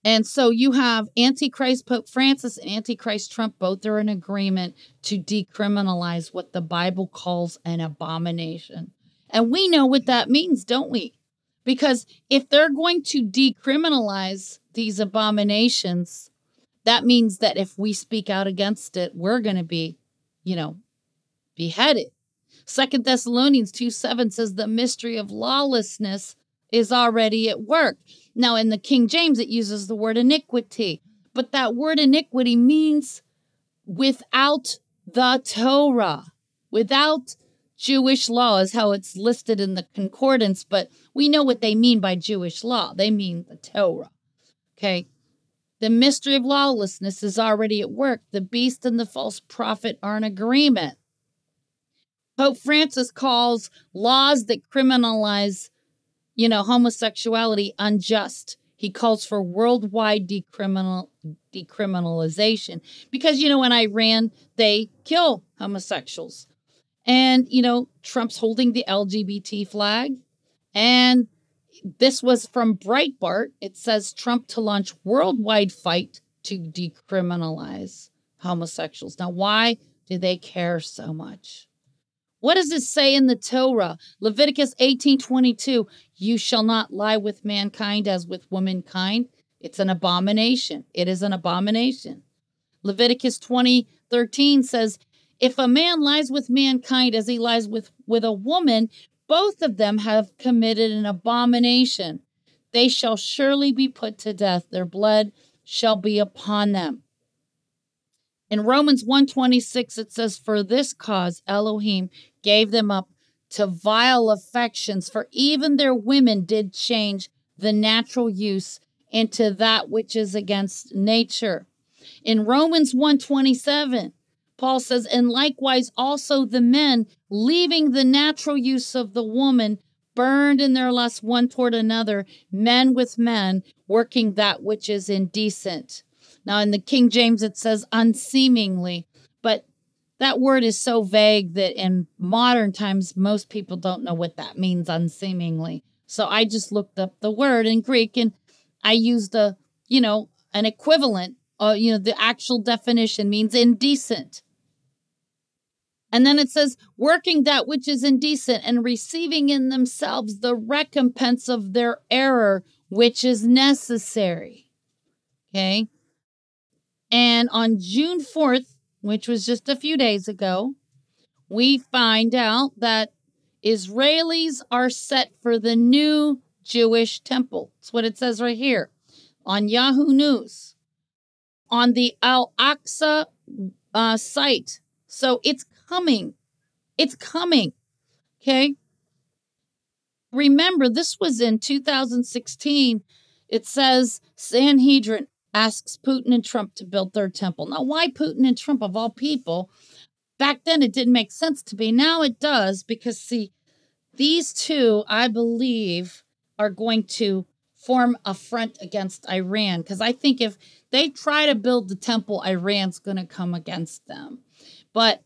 And so you have Antichrist Pope Francis and Antichrist Trump, both are in agreement to decriminalize what the Bible calls an abomination. And we know what that means, don't we? Because if they're going to decriminalize these abominations, that means that if we speak out against it, we're going to be, you know, beheaded. Second Thessalonians two seven says the mystery of lawlessness is already at work. Now, in the King James, it uses the word iniquity, but that word iniquity means without the Torah, without Jewish law is how it's listed in the concordance, but we know what they mean by Jewish law. They mean the Torah, okay? The mystery of lawlessness is already at work. The beast and the false prophet are in agreement. Pope Francis calls laws that criminalize, you know, homosexuality unjust. He calls for worldwide decriminal, decriminalization because, you know, in Iran, they kill homosexuals. And, you know, Trump's holding the L G B T flag. And this was from Breitbart. It says Trump to launch worldwide fight to decriminalize homosexuals. Now, why do they care so much? What does it say in the Torah? Leviticus eighteen twenty-two, you shall not lie with mankind as with womankind. It's an abomination. It is an abomination. Leviticus twenty thirteen says, if a man lies with mankind as he lies with, with a woman, both of them have committed an abomination. They shall surely be put to death. Their blood shall be upon them. In Romans one twenty-six, it says, for this cause Elohim gave them up to vile affections, for even their women did change the natural use into that which is against nature. In Romans one twenty-seven, Paul says, and likewise also the men, leaving the natural use of the woman, burned in their lust one toward another, men with men, working that which is indecent. Now, in the King James, it says unseemingly, but that word is so vague that in modern times, most people don't know what that means, unseemingly. So I just looked up the word in Greek, and I used a, you know, an equivalent, uh, you know, the actual definition means indecent. And then it says, working that which is indecent and receiving in themselves the recompense of their error, which is necessary. Okay. And on June fourth, which was just a few days ago, we find out that Israelis are set for the new Jewish temple. That's what it says right here on Yahoo News, on the Al-Aqsa uh, site. So it's coming. It's coming. Okay. Remember, this was in two thousand sixteen. It says Sanhedrin asks Putin and Trump to build their temple. Now, why Putin and Trump of all people? Back then, it didn't make sense to me. Now it does, because, see, these two, I believe, are going to form a front against Iran, because I think if they try to build the temple, Iran's going to come against them. But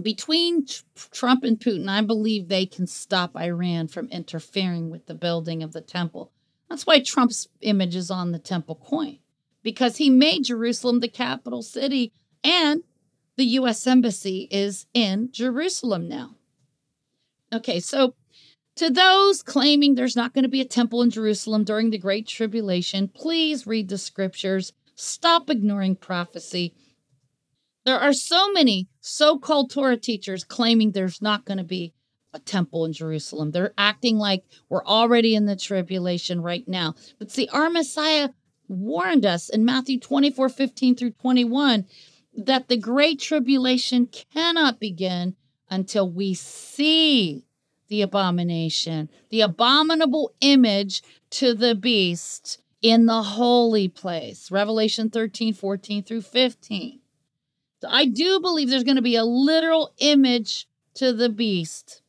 between Trump and Putin, I believe they can stop Iran from interfering with the building of the temple. That's why Trump's image is on the temple coin, because he made Jerusalem the capital city, and the U S embassy is in Jerusalem now. Okay, so to those claiming there's not going to be a temple in Jerusalem during the Great Tribulation, please read the scriptures. Stop ignoring prophecy. There are so many so-called Torah teachers claiming there's not going to be a temple in Jerusalem. They're acting like we're already in the tribulation right now. But see, our Messiah warned us in Matthew twenty-four, fifteen through twenty-one, that the Great Tribulation cannot begin until we see the abomination, the abominable image to the beast in the holy place. Revelation thirteen, fourteen through fifteen. So I do believe there's going to be a literal image to the beast.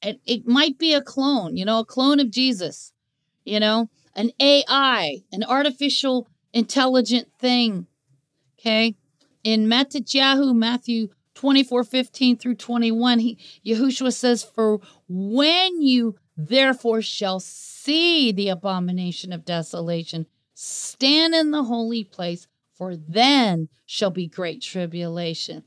It, it might be a clone, you know, a clone of Jesus, you know, an A I, an artificial intelligent thing. Okay. In Metatyahu, Matthew twenty-four, fifteen through twenty-one, he, Yahushua says, for when you therefore shall see the abomination of desolation, stand in the holy place, for then shall be great tribulation.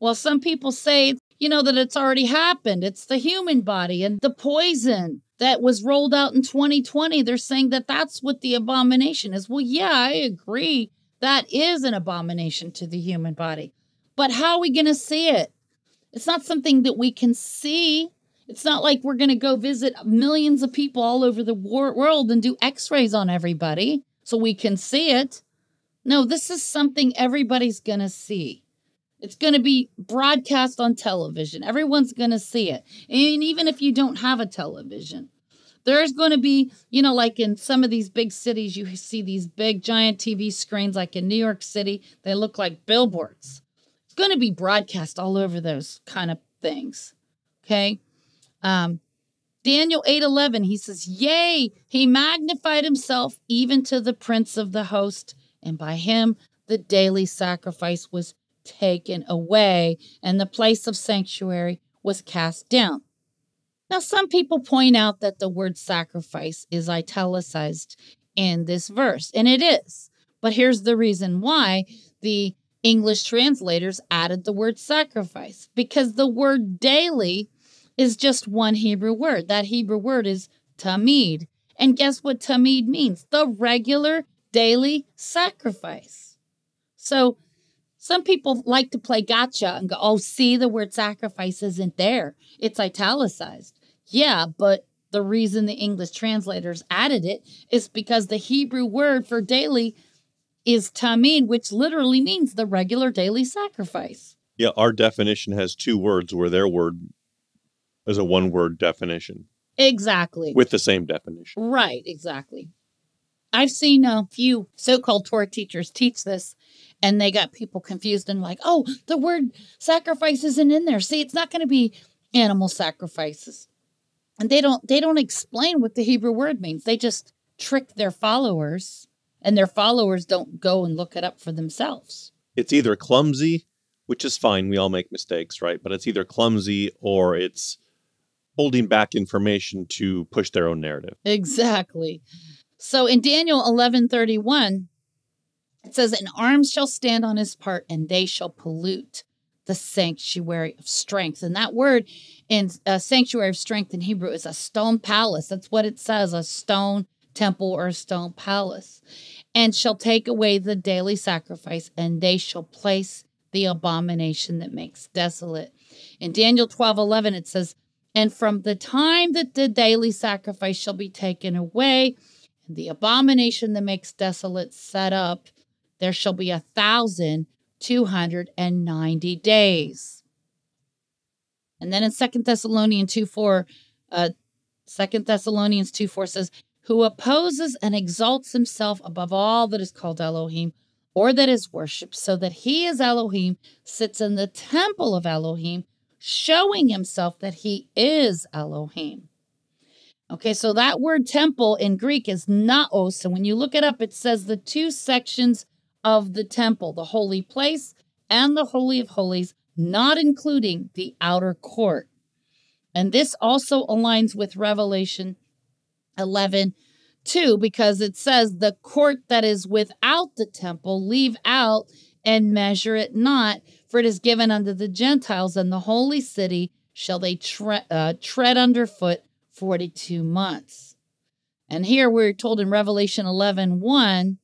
Well, some people say, you know, that it's already happened. It's the human body and the poison that was rolled out in twenty twenty. They're saying that that's what the abomination is. Well, yeah, I agree. That is an abomination to the human body. But how are we going to see it? It's not something that we can see. It's not like we're going to go visit millions of people all over the world and do x-rays on everybody so we can see it. No, this is something everybody's going to see. It's going to be broadcast on television. Everyone's going to see it. And even if you don't have a television, there's going to be, you know, like in some of these big cities, you see these big giant T V screens, like in New York City, they look like billboards. It's going to be broadcast all over those kind of things. Okay. Um, Daniel eight eleven, he says, yea, he magnified himself even to the prince of the host, and by him the daily sacrifice was taken away, and the place of sanctuary was cast down. Now, some people point out that the word sacrifice is italicized in this verse, and it is. But here's the reason why the English translators added the word sacrifice, because the word daily is just one Hebrew word. That Hebrew word is tamid. And guess what tamid means? The regular daily sacrifice. So some people like to play gotcha and go, oh, see, the word sacrifice isn't there. It's italicized. Yeah, but the reason the English translators added it is because the Hebrew word for daily is tamid, which literally means the regular daily sacrifice. Yeah, our definition has two words where their word is a one-word definition. Exactly. With the same definition. Right, exactly. I've seen a few so-called Torah teachers teach this, and they got people confused and like, oh, the word sacrifice isn't in there. See, it's not going to be animal sacrifices. And they don't they don't explain what the Hebrew word means. They just trick their followers, and their followers don't go and look it up for themselves. It's either clumsy, which is fine. We all make mistakes, right? But it's either clumsy or it's holding back information to push their own narrative. Exactly. So in Daniel eleven thirty-one, it says, "An arm shall stand on his part, and they shall pollute the sanctuary of strength." And that word in uh, sanctuary of strength in Hebrew is a stone palace. That's what it says, a stone temple or a stone palace. "And shall take away the daily sacrifice, and they shall place the abomination that makes desolate." In Daniel twelve eleven, it says, "And from the time that the daily sacrifice shall be taken away, and the abomination that makes desolate set up, there shall be a thousand two hundred and ninety days." And then in Second Thessalonians two four, uh, Second Thessalonians two four says, "Who opposes and exalts himself above all that is called Elohim or that is worshipped, so that he is Elohim, sits in the temple of Elohim, showing himself that he is Elohim." Okay, so that word temple in Greek is naos, and when you look it up, it says the two sections of the temple, the holy place and the holy of holies, not including the outer court. And this also aligns with Revelation eleven two, because it says the court that is without the temple leave out and measure it not, for it is given unto the Gentiles, and the holy city shall they tre- uh, tread underfoot forty-two months. And here we're told in Revelation eleven one,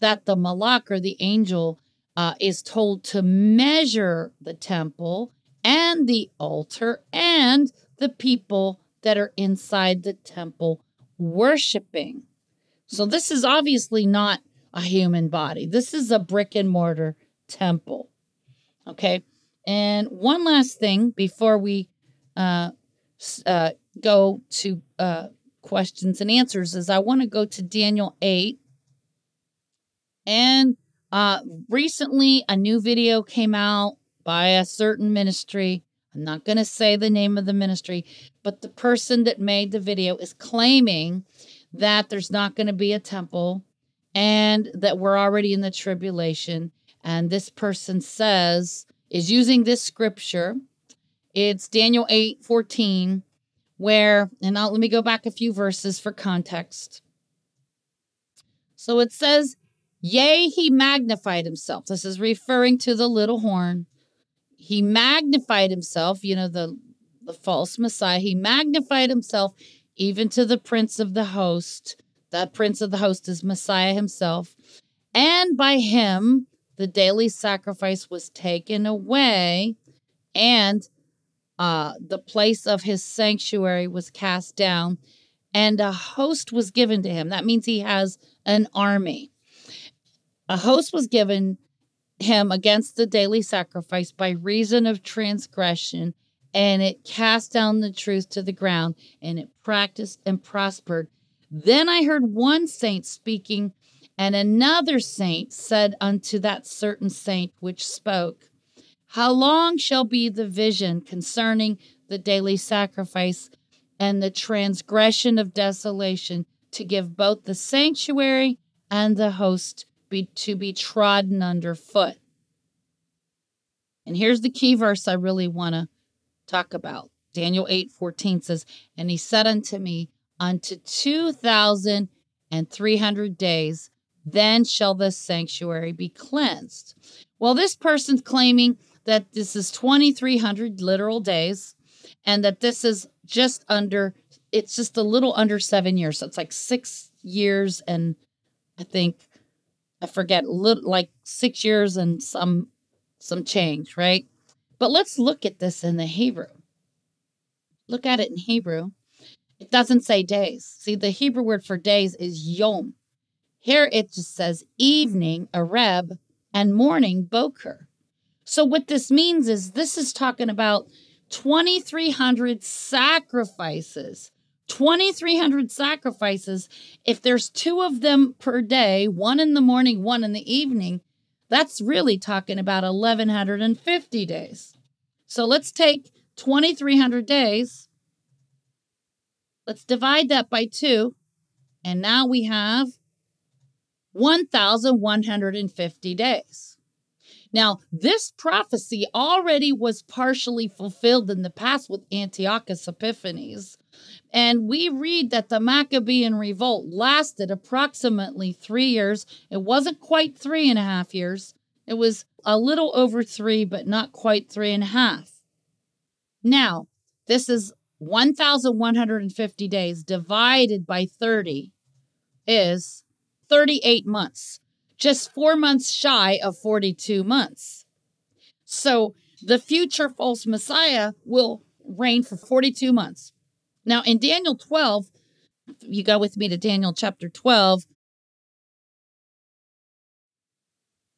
that the malach, or the angel, uh, is told to measure the temple and the altar and the people that are inside the temple worshiping. So this is obviously not a human body. This is a brick and mortar temple. Okay. And one last thing before we uh, uh, go to uh, questions and answers is I want to go to Daniel eight. And uh, recently, a new video came out by a certain ministry. I'm not going to say the name of the ministry, but the person that made the video is claiming that there's not going to be a temple and that we're already in the tribulation. And this person says, is using this scripture. It's Daniel eight fourteen, where, and I'll, let me go back a few verses for context. So it says, "Yea, he magnified himself." This is referring to the little horn. He magnified himself, you know, the, the false Messiah. "He magnified himself even to the prince of the host." That prince of the host is Messiah himself. "And by him the daily sacrifice was taken away, and uh, the place of his sanctuary was cast down, and a host was given to him." That means he has an army. "A host was given him against the daily sacrifice by reason of transgression, and it cast down the truth to the ground, and it practiced and prospered. Then I heard one saint speaking, and another saint said unto that certain saint which spoke, How long shall be the vision concerning the daily sacrifice and the transgression of desolation, to give both the sanctuary and the host Be, to be trodden underfoot?" And here's the key verse I really want to talk about. Daniel eight fourteen says, "And he said unto me, Unto two thousand and three hundred days, then shall the sanctuary be cleansed." Well, this person's claiming that this is twenty-three hundred literal days, and that this is just under, it's just a little under seven years. So it's like six years and I think... I forget, like six years and some some change, right? But let's look at this in the Hebrew. Look at it in Hebrew. It doesn't say days. See, the Hebrew word for days is yom. Here it just says evening, areb, and morning, boker. So what this means is this is talking about twenty-three hundred sacrifices. twenty-three hundred sacrifices. If there's two of them per day, one in the morning, one in the evening, that's really talking about eleven fifty days. So let's take twenty-three hundred days Let's divide that by two. And now we have one thousand one hundred fifty days. Now, this prophecy already was partially fulfilled in the past with Antiochus Epiphanes. And we read that the Maccabean revolt lasted approximately three years. It wasn't quite three and a half years. It was a little over three, but not quite three and a half. Now, this is one thousand one hundred fifty days divided by thirty is thirty-eight months, just four months shy of forty-two months. So the future false Messiah will reign for forty-two months. Now, in Daniel twelve, you go with me to Daniel chapter twelve.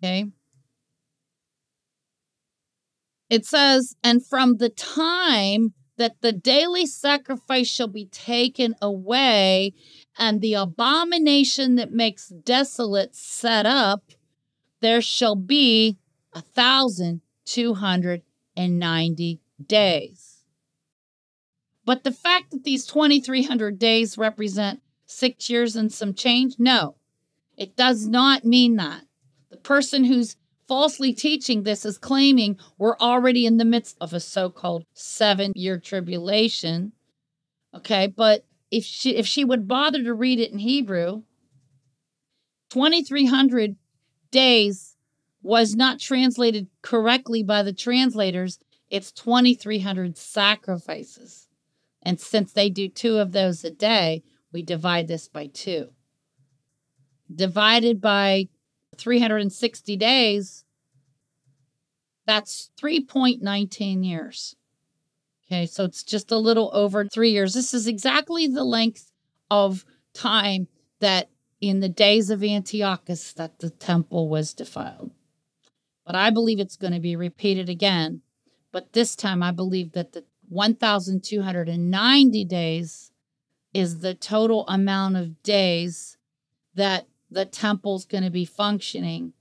Okay. It says, and from the time that the daily sacrifice shall be taken away and the abomination that makes desolate set up, there shall be one thousand two hundred ninety days. But the fact that these twenty-three hundred days represent six years and some change, no, it does not mean that. The person who's falsely teaching this is claiming we're already in the midst of a so-called seven-year tribulation. Okay, but if she if she would bother to read it in Hebrew, twenty-three hundred days was not translated correctly by the translators. It's twenty-three hundred sacrifices. And since they do two of those a day, we divide this by two. Divided by three hundred sixty days, that's three point one nine years. Okay, so it's just a little over three years. This is exactly the length of time that in the days of Antiochus that the temple was defiled. But I believe it's going to be repeated again. But this time I believe that the one thousand two hundred ninety days is the total amount of days that the temple's going to be functioning.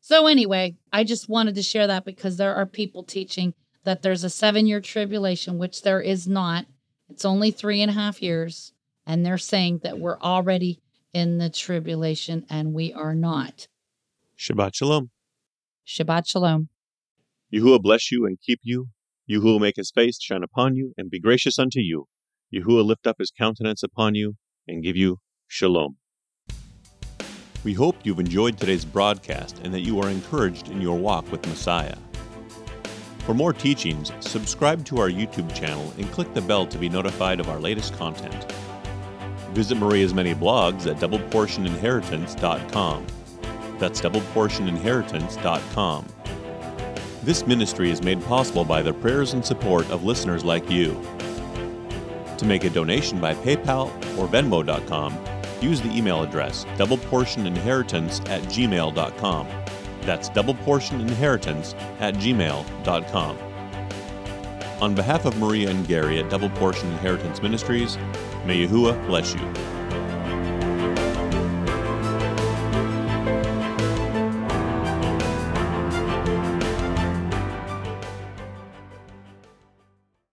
So anyway, I just wanted to share that because there are people teaching that there's a seven-year tribulation, which there is not. It's only three and a half years, and they're saying that we're already in the tribulation, and we are not. Shabbat shalom. Shabbat shalom. Yahuwah bless you and keep you. Yahuwah make his face shine upon you and be gracious unto you. Yahuwah lift up his countenance upon you and give you shalom. We hope you've enjoyed today's broadcast and that you are encouraged in your walk with Messiah. For more teachings, subscribe to our YouTube channel and click the bell to be notified of our latest content. Visit Maria's many blogs at double portion inheritance dot com. That's double portion inheritance dot com. This ministry is made possible by the prayers and support of listeners like you. To make a donation by PayPal or Venmo dot com, use the email address double portion inheritance at gmail dot com. That's double portion inheritance at gmail dot com. On behalf of Maria and Gary at Double Portion Inheritance Ministries, may Yahuwah bless you.